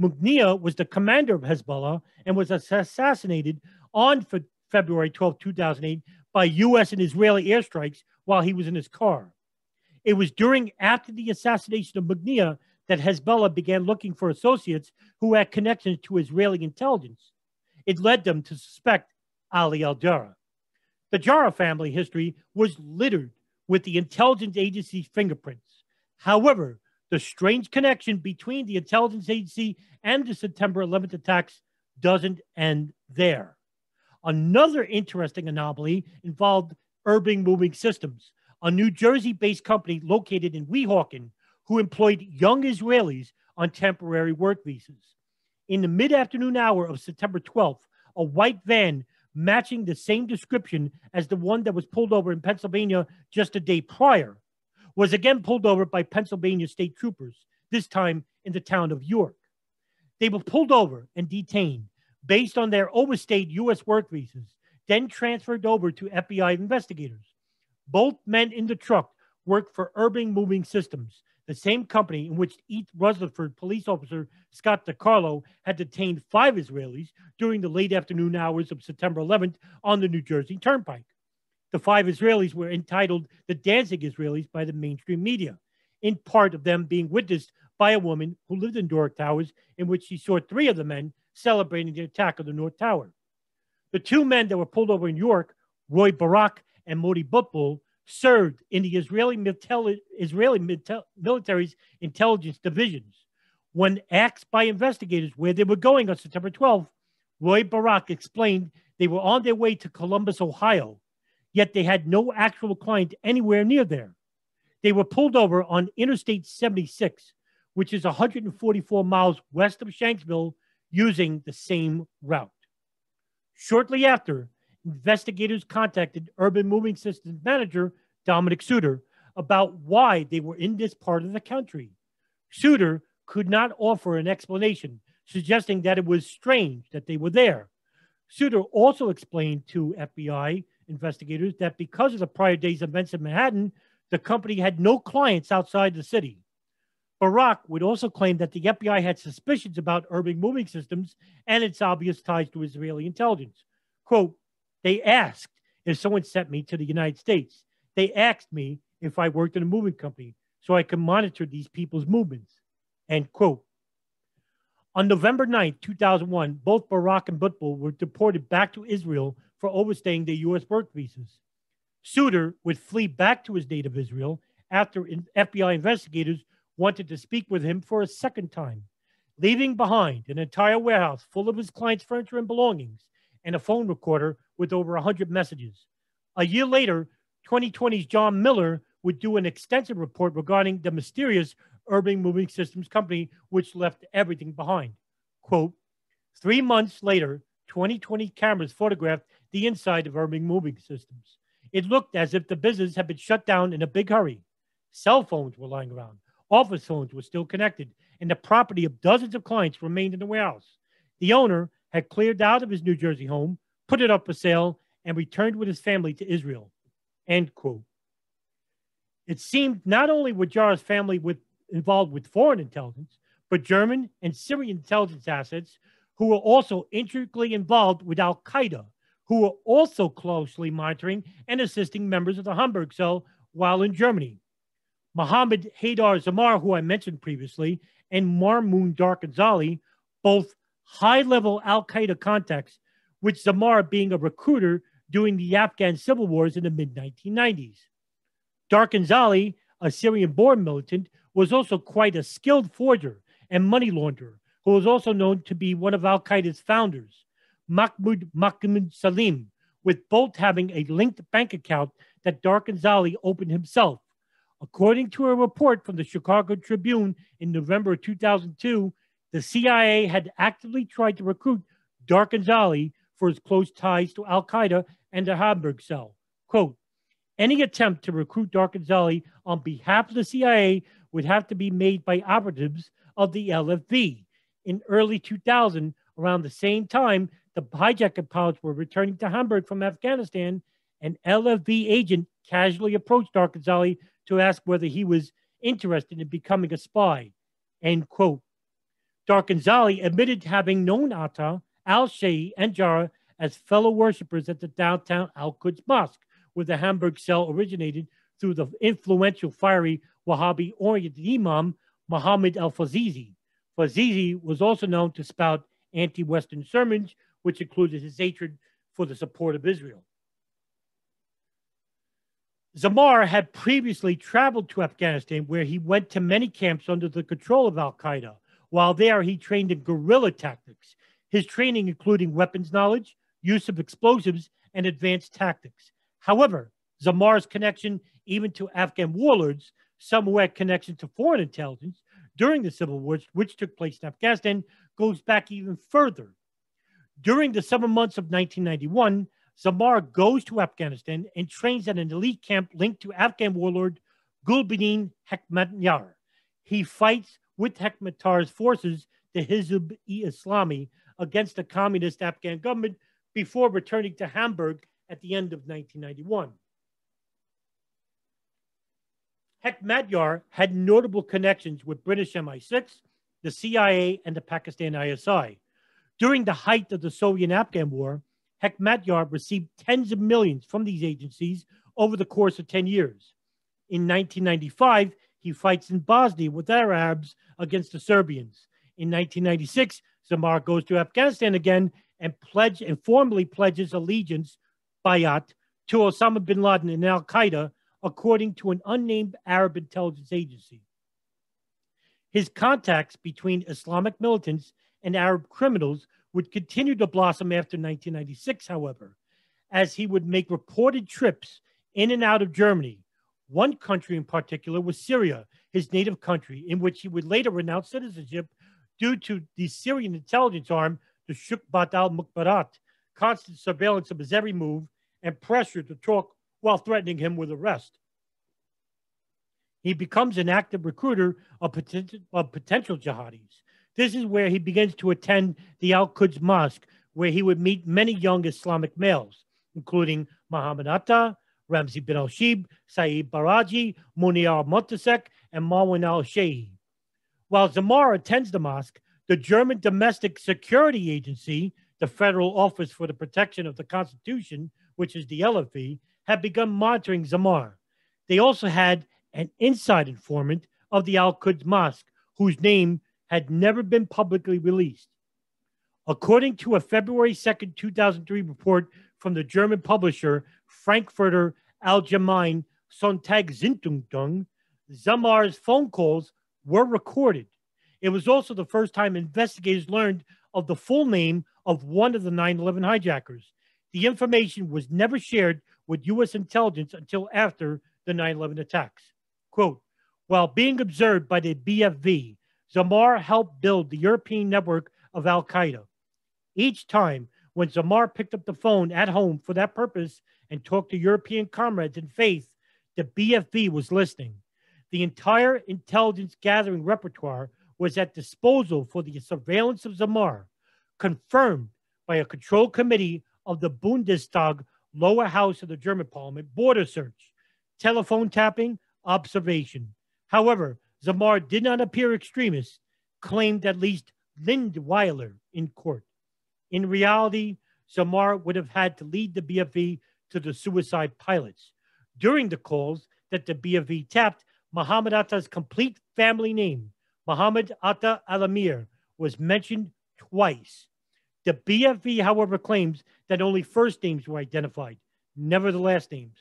Mughniya was the commander of Hezbollah and was assassinated on February 12, 2008 by U.S. and Israeli airstrikes while he was in his car. It was after the assassination of Mughniya that Hezbollah began looking for associates who had connections to Israeli intelligence. It led them to suspect Ali al-Jarrah. The Jarrah family history was littered with the intelligence agency's fingerprints. However, the strange connection between the intelligence agency and the September 11th attacks doesn't end there. Another interesting anomaly involved Urban Moving Systems, a New Jersey-based company located in Weehawken, who employed young Israelis on temporary work visas. In the mid-afternoon hour of September 12th, a white van matching the same description as the one that was pulled over in Pennsylvania just a day prior was again pulled over by Pennsylvania state troopers, this time in the town of York. They were pulled over and detained based on their overstayed U.S. work visas, then transferred over to FBI investigators. Both men in the truck worked for Urban Moving Systems, the same company in which East Rutherford police officer Scott DiCarlo had detained 5 Israelis during the late afternoon hours of September 11th on the New Jersey Turnpike. The 5 Israelis were entitled the Danzig Israelis by the mainstream media, in part of them being witnessed by a woman who lived in Newark Towers, in which she saw 3 of the men celebrating the attack of the North Tower. The 2 men that were pulled over in York, Roy Barak and Modi Butbul, served in the Israeli military's intelligence divisions. When asked by investigators where they were going on September 12th, Roy Barak explained they were on their way to Columbus, Ohio, yet they had no actual client anywhere near there. They were pulled over on Interstate 76, which is 144 miles west of Shanksville, using the same route. Shortly after, investigators contacted Urban Moving Systems manager Dominic Suter about why they were in this part of the country. Suter could not offer an explanation, suggesting that it was strange that they were there. Suter also explained to FBI investigators that because of the prior day's events in Manhattan, the company had no clients outside the city. Barak would also claim that the FBI had suspicions about Urban Moving Systems and its obvious ties to Israeli intelligence. Quote, "They asked if someone sent me to the United States. They asked me if I worked in a moving company so I could monitor these people's movements." End quote. On November 9, 2001, both Barak and Butbul were deported back to Israel for overstaying their U.S. work visas. Suter would flee back to his native Israel after FBI investigators wanted to speak with him for a second time, leaving behind an entire warehouse full of his client's furniture and belongings and a phone recorder with over 100 messages. A year later, 2020's John Miller would do an extensive report regarding the mysterious Urban Moving Systems company, which left everything behind. Quote, "3 months later, 2020 cameras photographed the inside of Urban Moving Systems. It looked as if the business had been shut down in a big hurry. Cell phones were lying around. Office phones were still connected, and the property of dozens of clients remained in the warehouse. The owner had cleared out of his New Jersey home, put it up for sale, and returned with his family to Israel." End quote. It seemed not only were Jarrah's family involved with foreign intelligence, but German and Syrian intelligence assets, who were also intricately involved with Al-Qaeda, who were also closely monitoring and assisting members of the Hamburg cell while in Germany. Mohammed Haydar Zamar, who I mentioned previously, and Marmoon Darkenzali, both high-level Al-Qaeda contacts, with Zamar being a recruiter during the Afghan civil wars in the mid-1990s. Darkenzali, a Syrian-born militant, was also quite a skilled forger and money launderer, who was also known to be one of Al-Qaeda's founders, Mahmoud Salim, with both having a linked bank account that Darkenzali opened himself. According to a report from the Chicago Tribune in November 2002, the CIA had actively tried to recruit Darkenzali for his close ties to Al-Qaeda and the Hamburg cell. Quote, "Any attempt to recruit Darkenzali on behalf of the CIA would have to be made by operatives of the LFV. In early 2000, around the same time, the hijacker pilots were returning to Hamburg from Afghanistan. An LFV agent casually approached Darkenzali to ask whether he was interested in becoming a spy." End quote. Darkenzali admitted having known Atta, Al-Shahi, and Jarrah as fellow worshippers at the downtown Al-Quds Mosque, where the Hamburg cell originated through the influential, fiery, Wahhabi-oriented imam, Muhammad al-Fazizi. Fazizi was also known to spout anti-Western sermons, which included his hatred for the support of Israel. Zamar had previously traveled to Afghanistan, where he went to many camps under the control of al-Qaeda. While there, he trained in guerrilla tactics. His training including weapons knowledge, use of explosives, and advanced tactics. However, Zamar's connection even to Afghan warlords, some who had connection to foreign intelligence during the civil wars, which took place in Afghanistan, goes back even further. During the summer months of 1991, Zamar goes to Afghanistan and trains at an elite camp linked to Afghan warlord Gulbuddin Hekmatyar. He fights with Hekmatyar's forces, the Hizb-e-Islami, against the communist Afghan government before returning to Hamburg at the end of 1991. Hekmatyar had notable connections with British MI6, the CIA, and the Pakistan ISI. During the height of the Soviet-Afghan war, Hekmatyar received tens of millions from these agencies over the course of 10 years. In 1995, he fights in Bosnia with Arabs against the Serbians. In 1996, Zamar goes to Afghanistan again and formally pledges allegiance, Bayat, to Osama bin Laden and al-Qaeda, according to an unnamed Arab intelligence agency. His contacts between Islamic militants and Arab criminals would continue to blossom after 1996, however, as he would make reported trips in and out of Germany. One country in particular was Syria, his native country, in which he would later renounce citizenship due to the Syrian intelligence arm, the Shukbat al-Mukbarat, constant surveillance of his every move and pressure to talk while threatening him with arrest. He becomes an active recruiter of potential jihadis. This is where he begins to attend the Al-Quds Mosque, where he would meet many young Islamic males, including Muhammad Atta, Ramzi bin al-Shibh, Saeed Baraji, Munir al-Motasek, and Marwan al-Shehi. While Zamar attends the mosque, the German domestic security agency, the Federal Office for the Protection of the Constitution, which is the LFE, had begun monitoring Zamar. They also had an inside informant of the Al-Quds Mosque, whose name had never been publicly released. According to a February 2nd, 2003 report from the German publisher Frankfurter Allgemeine Sonntagszeitung, Zamar's phone calls were recorded. It was also the first time investigators learned of the full name of one of the 9/11 hijackers. The information was never shared with U.S. intelligence until after the 9/11 attacks. Quote, while being observed by the BFV, Zamar helped build the European network of al-Qaeda. Each time when Zamar picked up the phone at home for that purpose and talked to European comrades in faith, the BFV was listening. The entire intelligence gathering repertoire was at disposal for the surveillance of Zamar, confirmed by a control committee of the Bundestag, lower house of the German parliament, border search, telephone tapping, observation. However, Zamar did not appear extremist, claimed at least Lindweiler in court. In reality, Zamar would have had to lead the BFV to the suicide pilots. During the calls that the BFV tapped, Muhammad Atta's complete family name, Muhammad Atta Al-Amir, was mentioned twice. The BFV, however, claims that only first names were identified, never the last names.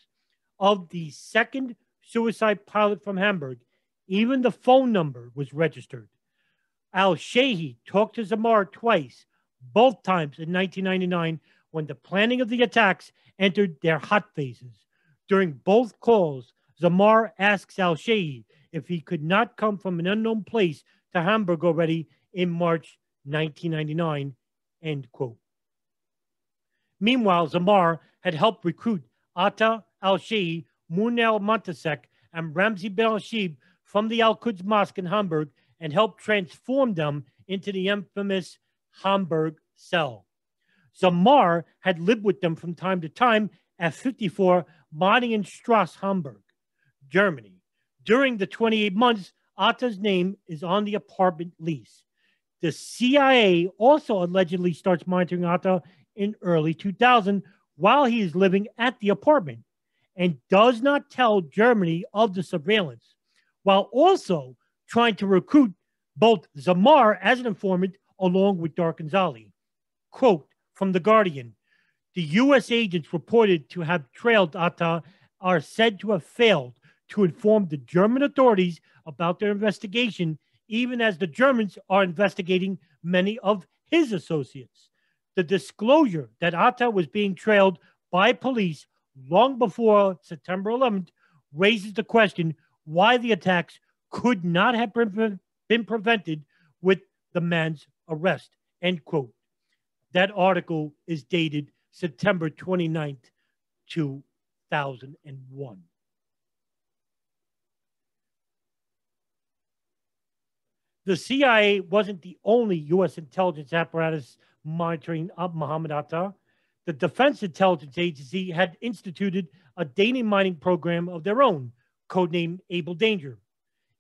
Of the second suicide pilot from Hamburg, even the phone number was registered. Al-Shehi talked to Zamar twice, both times in 1999, when the planning of the attacks entered their hot phases. During both calls, Zamar asks Al-Shehi if he could not come from an unknown place to Hamburg already in March 1999, end quote. Meanwhile, Zamar had helped recruit Atta al-Shehi, Munir al-Motasek, and Ramzi bin al-Shibh from the Al-Quds Mosque in Hamburg and helped transform them into the infamous Hamburg cell. Zamar had lived with them from time to time at 54 Marienstrasse, Hamburg, Germany. During the 28 months, Atta's name is on the apartment lease. The CIA also allegedly starts monitoring Atta in early 2000 while he is living at the apartment and does not tell Germany of the surveillance, while also trying to recruit both Zamar as an informant along with Darkened Hour. Quote from The Guardian, the U.S. agents reported to have trailed Atta are said to have failed to inform the German authorities about their investigation, even as the Germans are investigating many of his associates. The disclosure that Atta was being trailed by police long before September 11th raises the question why the attacks could not have been prevented with the man's arrest, end quote. That article is dated September 29th, 2001. The CIA wasn't the only U.S. intelligence apparatus monitoring Mohammed Atta. The Defense Intelligence Agency had instituted a data mining program of their own, codenamed Able Danger.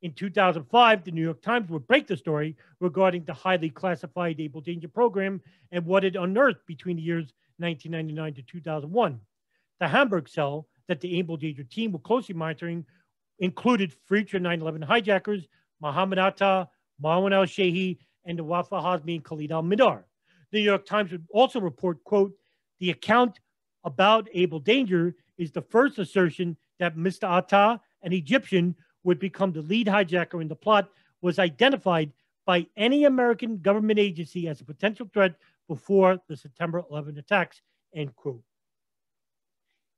In 2005, the New York Times would break the story regarding the highly classified Able Danger program and what it unearthed between the years 1999 to 2001. The Hamburg cell that the Able Danger team were closely monitoring included future 9/11 hijackers, Mohammed Atta, Marwan al-Shehi, and the Wafa Hazmi and Khalid al-Midar. The New York Times would also report, quote, the account about Able Danger is the first assertion that Mr. Atta, an Egyptian, would become the lead hijacker in the plot, was identified by any American government agency as a potential threat before the September 11 attacks, end quote.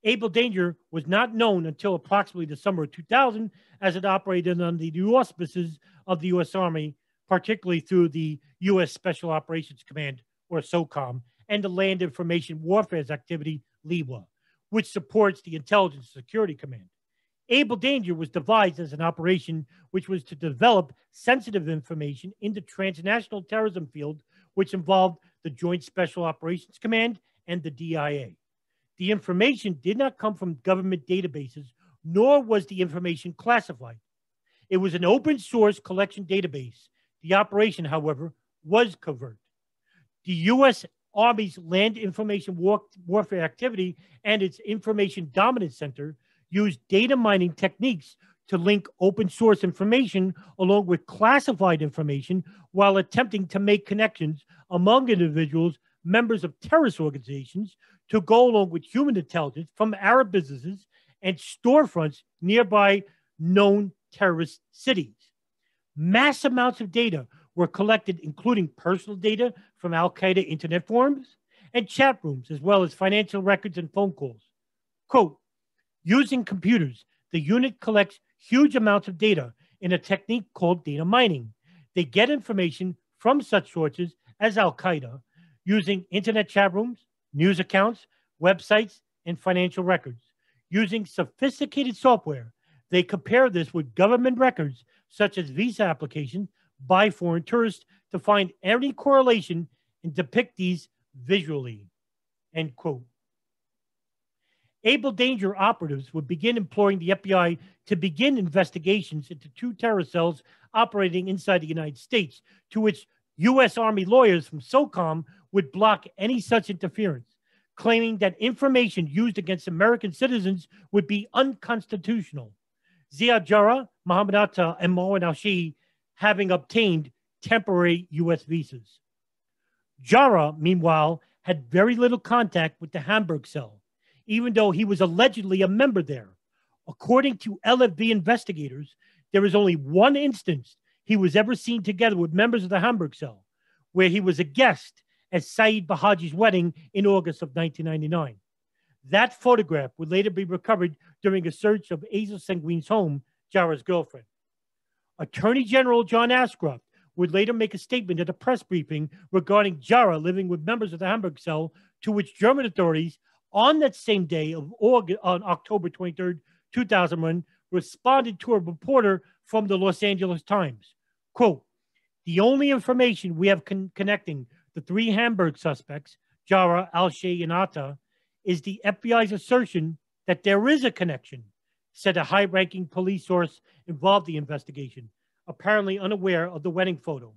Able Danger was not known until approximately the summer of 2000 as it operated under the new auspices of the U.S. Army, particularly through the U.S. Special Operations Command, or SOCOM, and the Land Information Warfare Activity, LIWA, which supports the Intelligence Security Command. Able Danger was devised as an operation which was to develop sensitive information in the transnational terrorism field, which involved the Joint Special Operations Command and the DIA. The information did not come from government databases, nor was the information classified. It was an open source collection database. The operation, however, was covert. The U.S. Army's Land Information Warfare Activity and its Information Dominance Center used data mining techniques to link open source information along with classified information while attempting to make connections among individuals, members of terrorist organizations, to go along with human intelligence from Arab businesses and storefronts nearby known terrorist cities. Mass amounts of data were collected, including personal data from Al-Qaeda internet forums and chat rooms, as well as financial records and phone calls. Quote, using computers, the unit collects huge amounts of data in a technique called data mining. They get information from such sources as Al-Qaeda, using internet chat rooms, news accounts, websites, and financial records. Using sophisticated software, they compare this with government records, such as visa applications by foreign tourists, to find any correlation and depict these visually, end quote. Able Danger operatives would begin imploring the FBI to begin investigations into two terror cells operating inside the United States, to which U.S. Army lawyers from SOCOM would block any such interference, claiming that information used against American citizens would be unconstitutional. Ziad Jarrah, Mohammed Atta, and Marwan al-Shehi having obtained temporary U.S. visas. Jarrah, meanwhile, had very little contact with the Hamburg cell, even though he was allegedly a member there. According to LFB investigators, there is only one instance he was ever seen together with members of the Hamburg cell, where he was a guest at Saeed Bahaji's wedding in August of 1999. That photograph would later be recovered during a search of Aysel Sengun's home, Jarrah's girlfriend. Attorney General John Ashcroft would later make a statement at a press briefing regarding Jarrah living with members of the Hamburg cell, to which German authorities on that same day of October 23rd, 2001, responded to a reporter from the Los Angeles Times. Quote, the only information we have connecting the three Hamburg suspects, Jarrah, Al-Sheikh, and Atta, is the FBI's assertion that there is a connection, said a high-ranking police source involved in the investigation, apparently unaware of the wedding photo.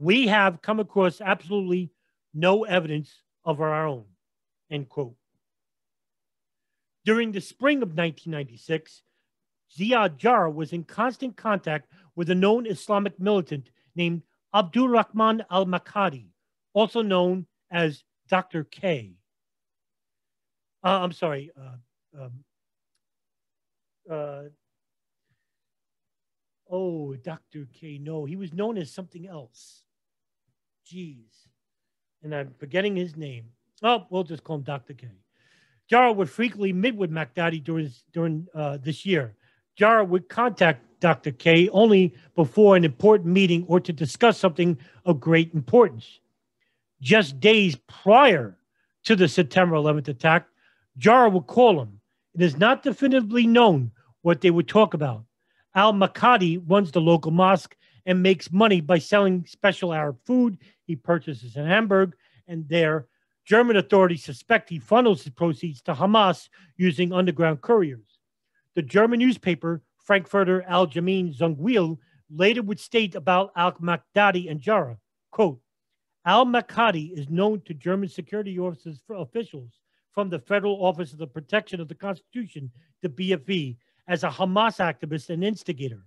We have come across absolutely no evidence of our own, end quote. During the spring of 1996, Ziad Jarrah was in constant contact with a known Islamic militant named Abdulrahman al-Makhadi, also known as Dr. K. oh, Dr. K, no, he was known as something else. Jeez. And I'm forgetting his name. Oh, we'll just call him Dr. K. Jarrah would frequently meet with Maqdadi during this year. Jarrah would contact Dr. K only before an important meeting or to discuss something of great importance. Just days prior to the September 11th attack, Jarrah would call him. It is not definitively known what they would talk about. Al-Makadi runs the local mosque and makes money by selling special Arab food he purchases in Hamburg, and there, German authorities suspect he funnels his proceeds to Hamas using underground couriers. The German newspaper, Frankfurter Allgemeine Zungwiel, later would state about Al-Maqdadi and Jarrah, quote, Al-Maqdadi is known to German security officials from the Federal Office of the Protection of the Constitution, the BFE, as a Hamas activist and instigator,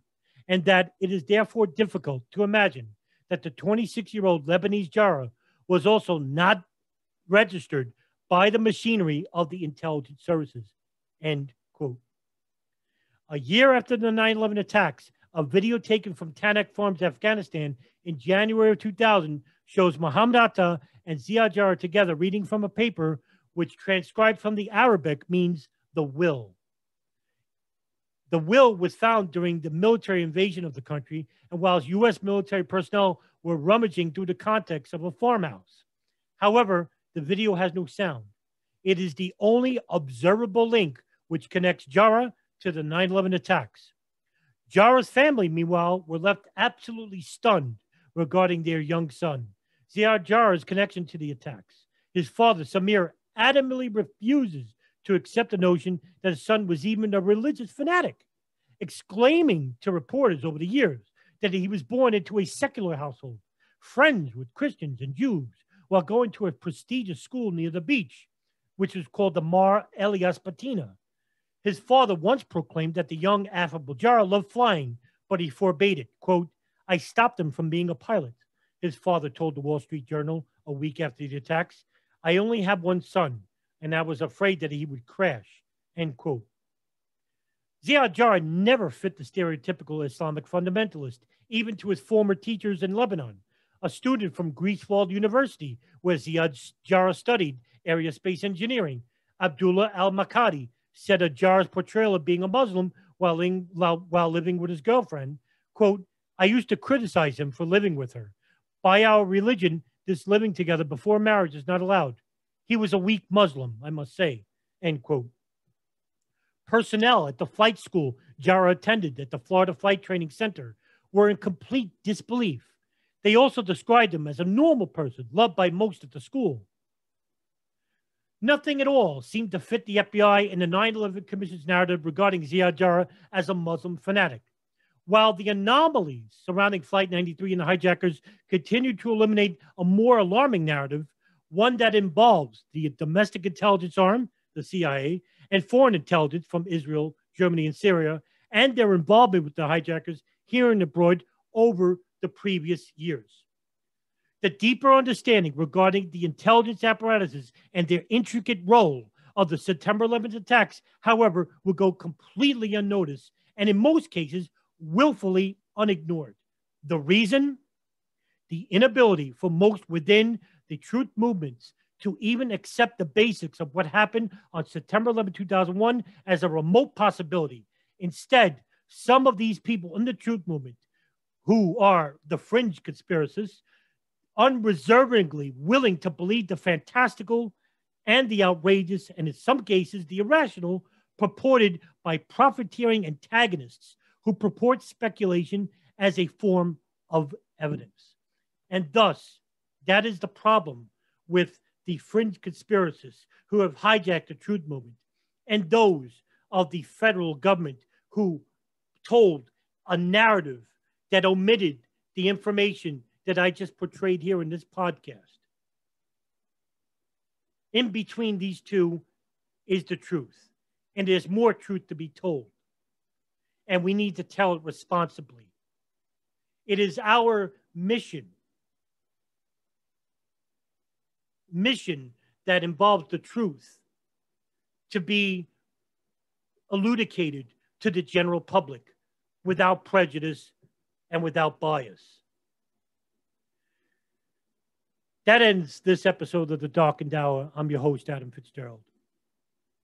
and that it is therefore difficult to imagine that the 26-year-old Lebanese Jarrah was also not registered by the machinery of the intelligence services, end quote. A year after the 9/11 attacks, a video taken from Tanak Farms, Afghanistan, in January of 2000 shows Mohammed Atta and Ziad Jarrah together reading from a paper which, transcribed from the Arabic, means the will. The will was found during the military invasion of the country, and while U.S. military personnel were rummaging through the contents of a farmhouse. However, the video has no sound. It is the only observable link which connects Jarrah to the 9/11 attacks. Jarrah's family, meanwhile, were left absolutely stunned regarding their young son, Ziad Jarrah's connection to the attacks. His father, Samir, adamantly refuses to accept the notion that his son was even a religious fanatic, exclaiming to reporters over the years that he was born into a secular household, friends with Christians and Jews, while going to a prestigious school near the beach, which was called the Mar Elias Patina. His father once proclaimed that the young affable Jarrah loved flying, but he forbade it. Quote, I stopped him from being a pilot, his father told the Wall Street Journal a week after the attacks. I only have one son, and I was afraid that he would crash, end quote. Ziad Jarrah never fit the stereotypical Islamic fundamentalist, even to his former teachers in Lebanon. A student from Greifswald University, where Ziad Jarrah studied aerospace engineering, Abdullah Al-Makadi, said of Jarrah's portrayal of being a Muslim while living with his girlfriend, quote, I used to criticize him for living with her. By our religion, this living together before marriage is not allowed. He was a weak Muslim, I must say, end quote. Personnel at the flight school Jarrah attended at the Florida Flight Training Center were in complete disbelief. They also described him as a normal person, loved by most at the school. Nothing at all seemed to fit the FBI and the 9/11 Commission's narrative regarding Ziad Jarrah as a Muslim fanatic. While the anomalies surrounding Flight 93 and the hijackers continued to eliminate a more alarming narrative, one that involves the domestic intelligence arm, the CIA, and foreign intelligence from Israel, Germany, and Syria, and their involvement with the hijackers here and abroad over the previous years. The deeper understanding regarding the intelligence apparatuses and their intricate role of the September 11th attacks, however, will go completely unnoticed and in most cases, willfully unignored. The reason? The inability for most within the truth movements to even accept the basics of what happened on September 11, 2001 as a remote possibility. Instead, some of these people in the truth movement, who are the fringe conspiracists, unreservedly willing to believe the fantastical and the outrageous, and in some cases, the irrational, purported by profiteering antagonists who purport speculation as a form of evidence. And thus, that is the problem with the fringe conspiracists who have hijacked the truth movement, and those of the federal government who told a narrative that omitted the information that I just portrayed here in this podcast. In between these two is the truth, and there's more truth to be told, and we need to tell it responsibly. It is our mission that involves the truth to be elucidated, to the general public without prejudice and without bias. That ends this episode of The Darkened Hour. I'm your host, Adam Fitzgerald.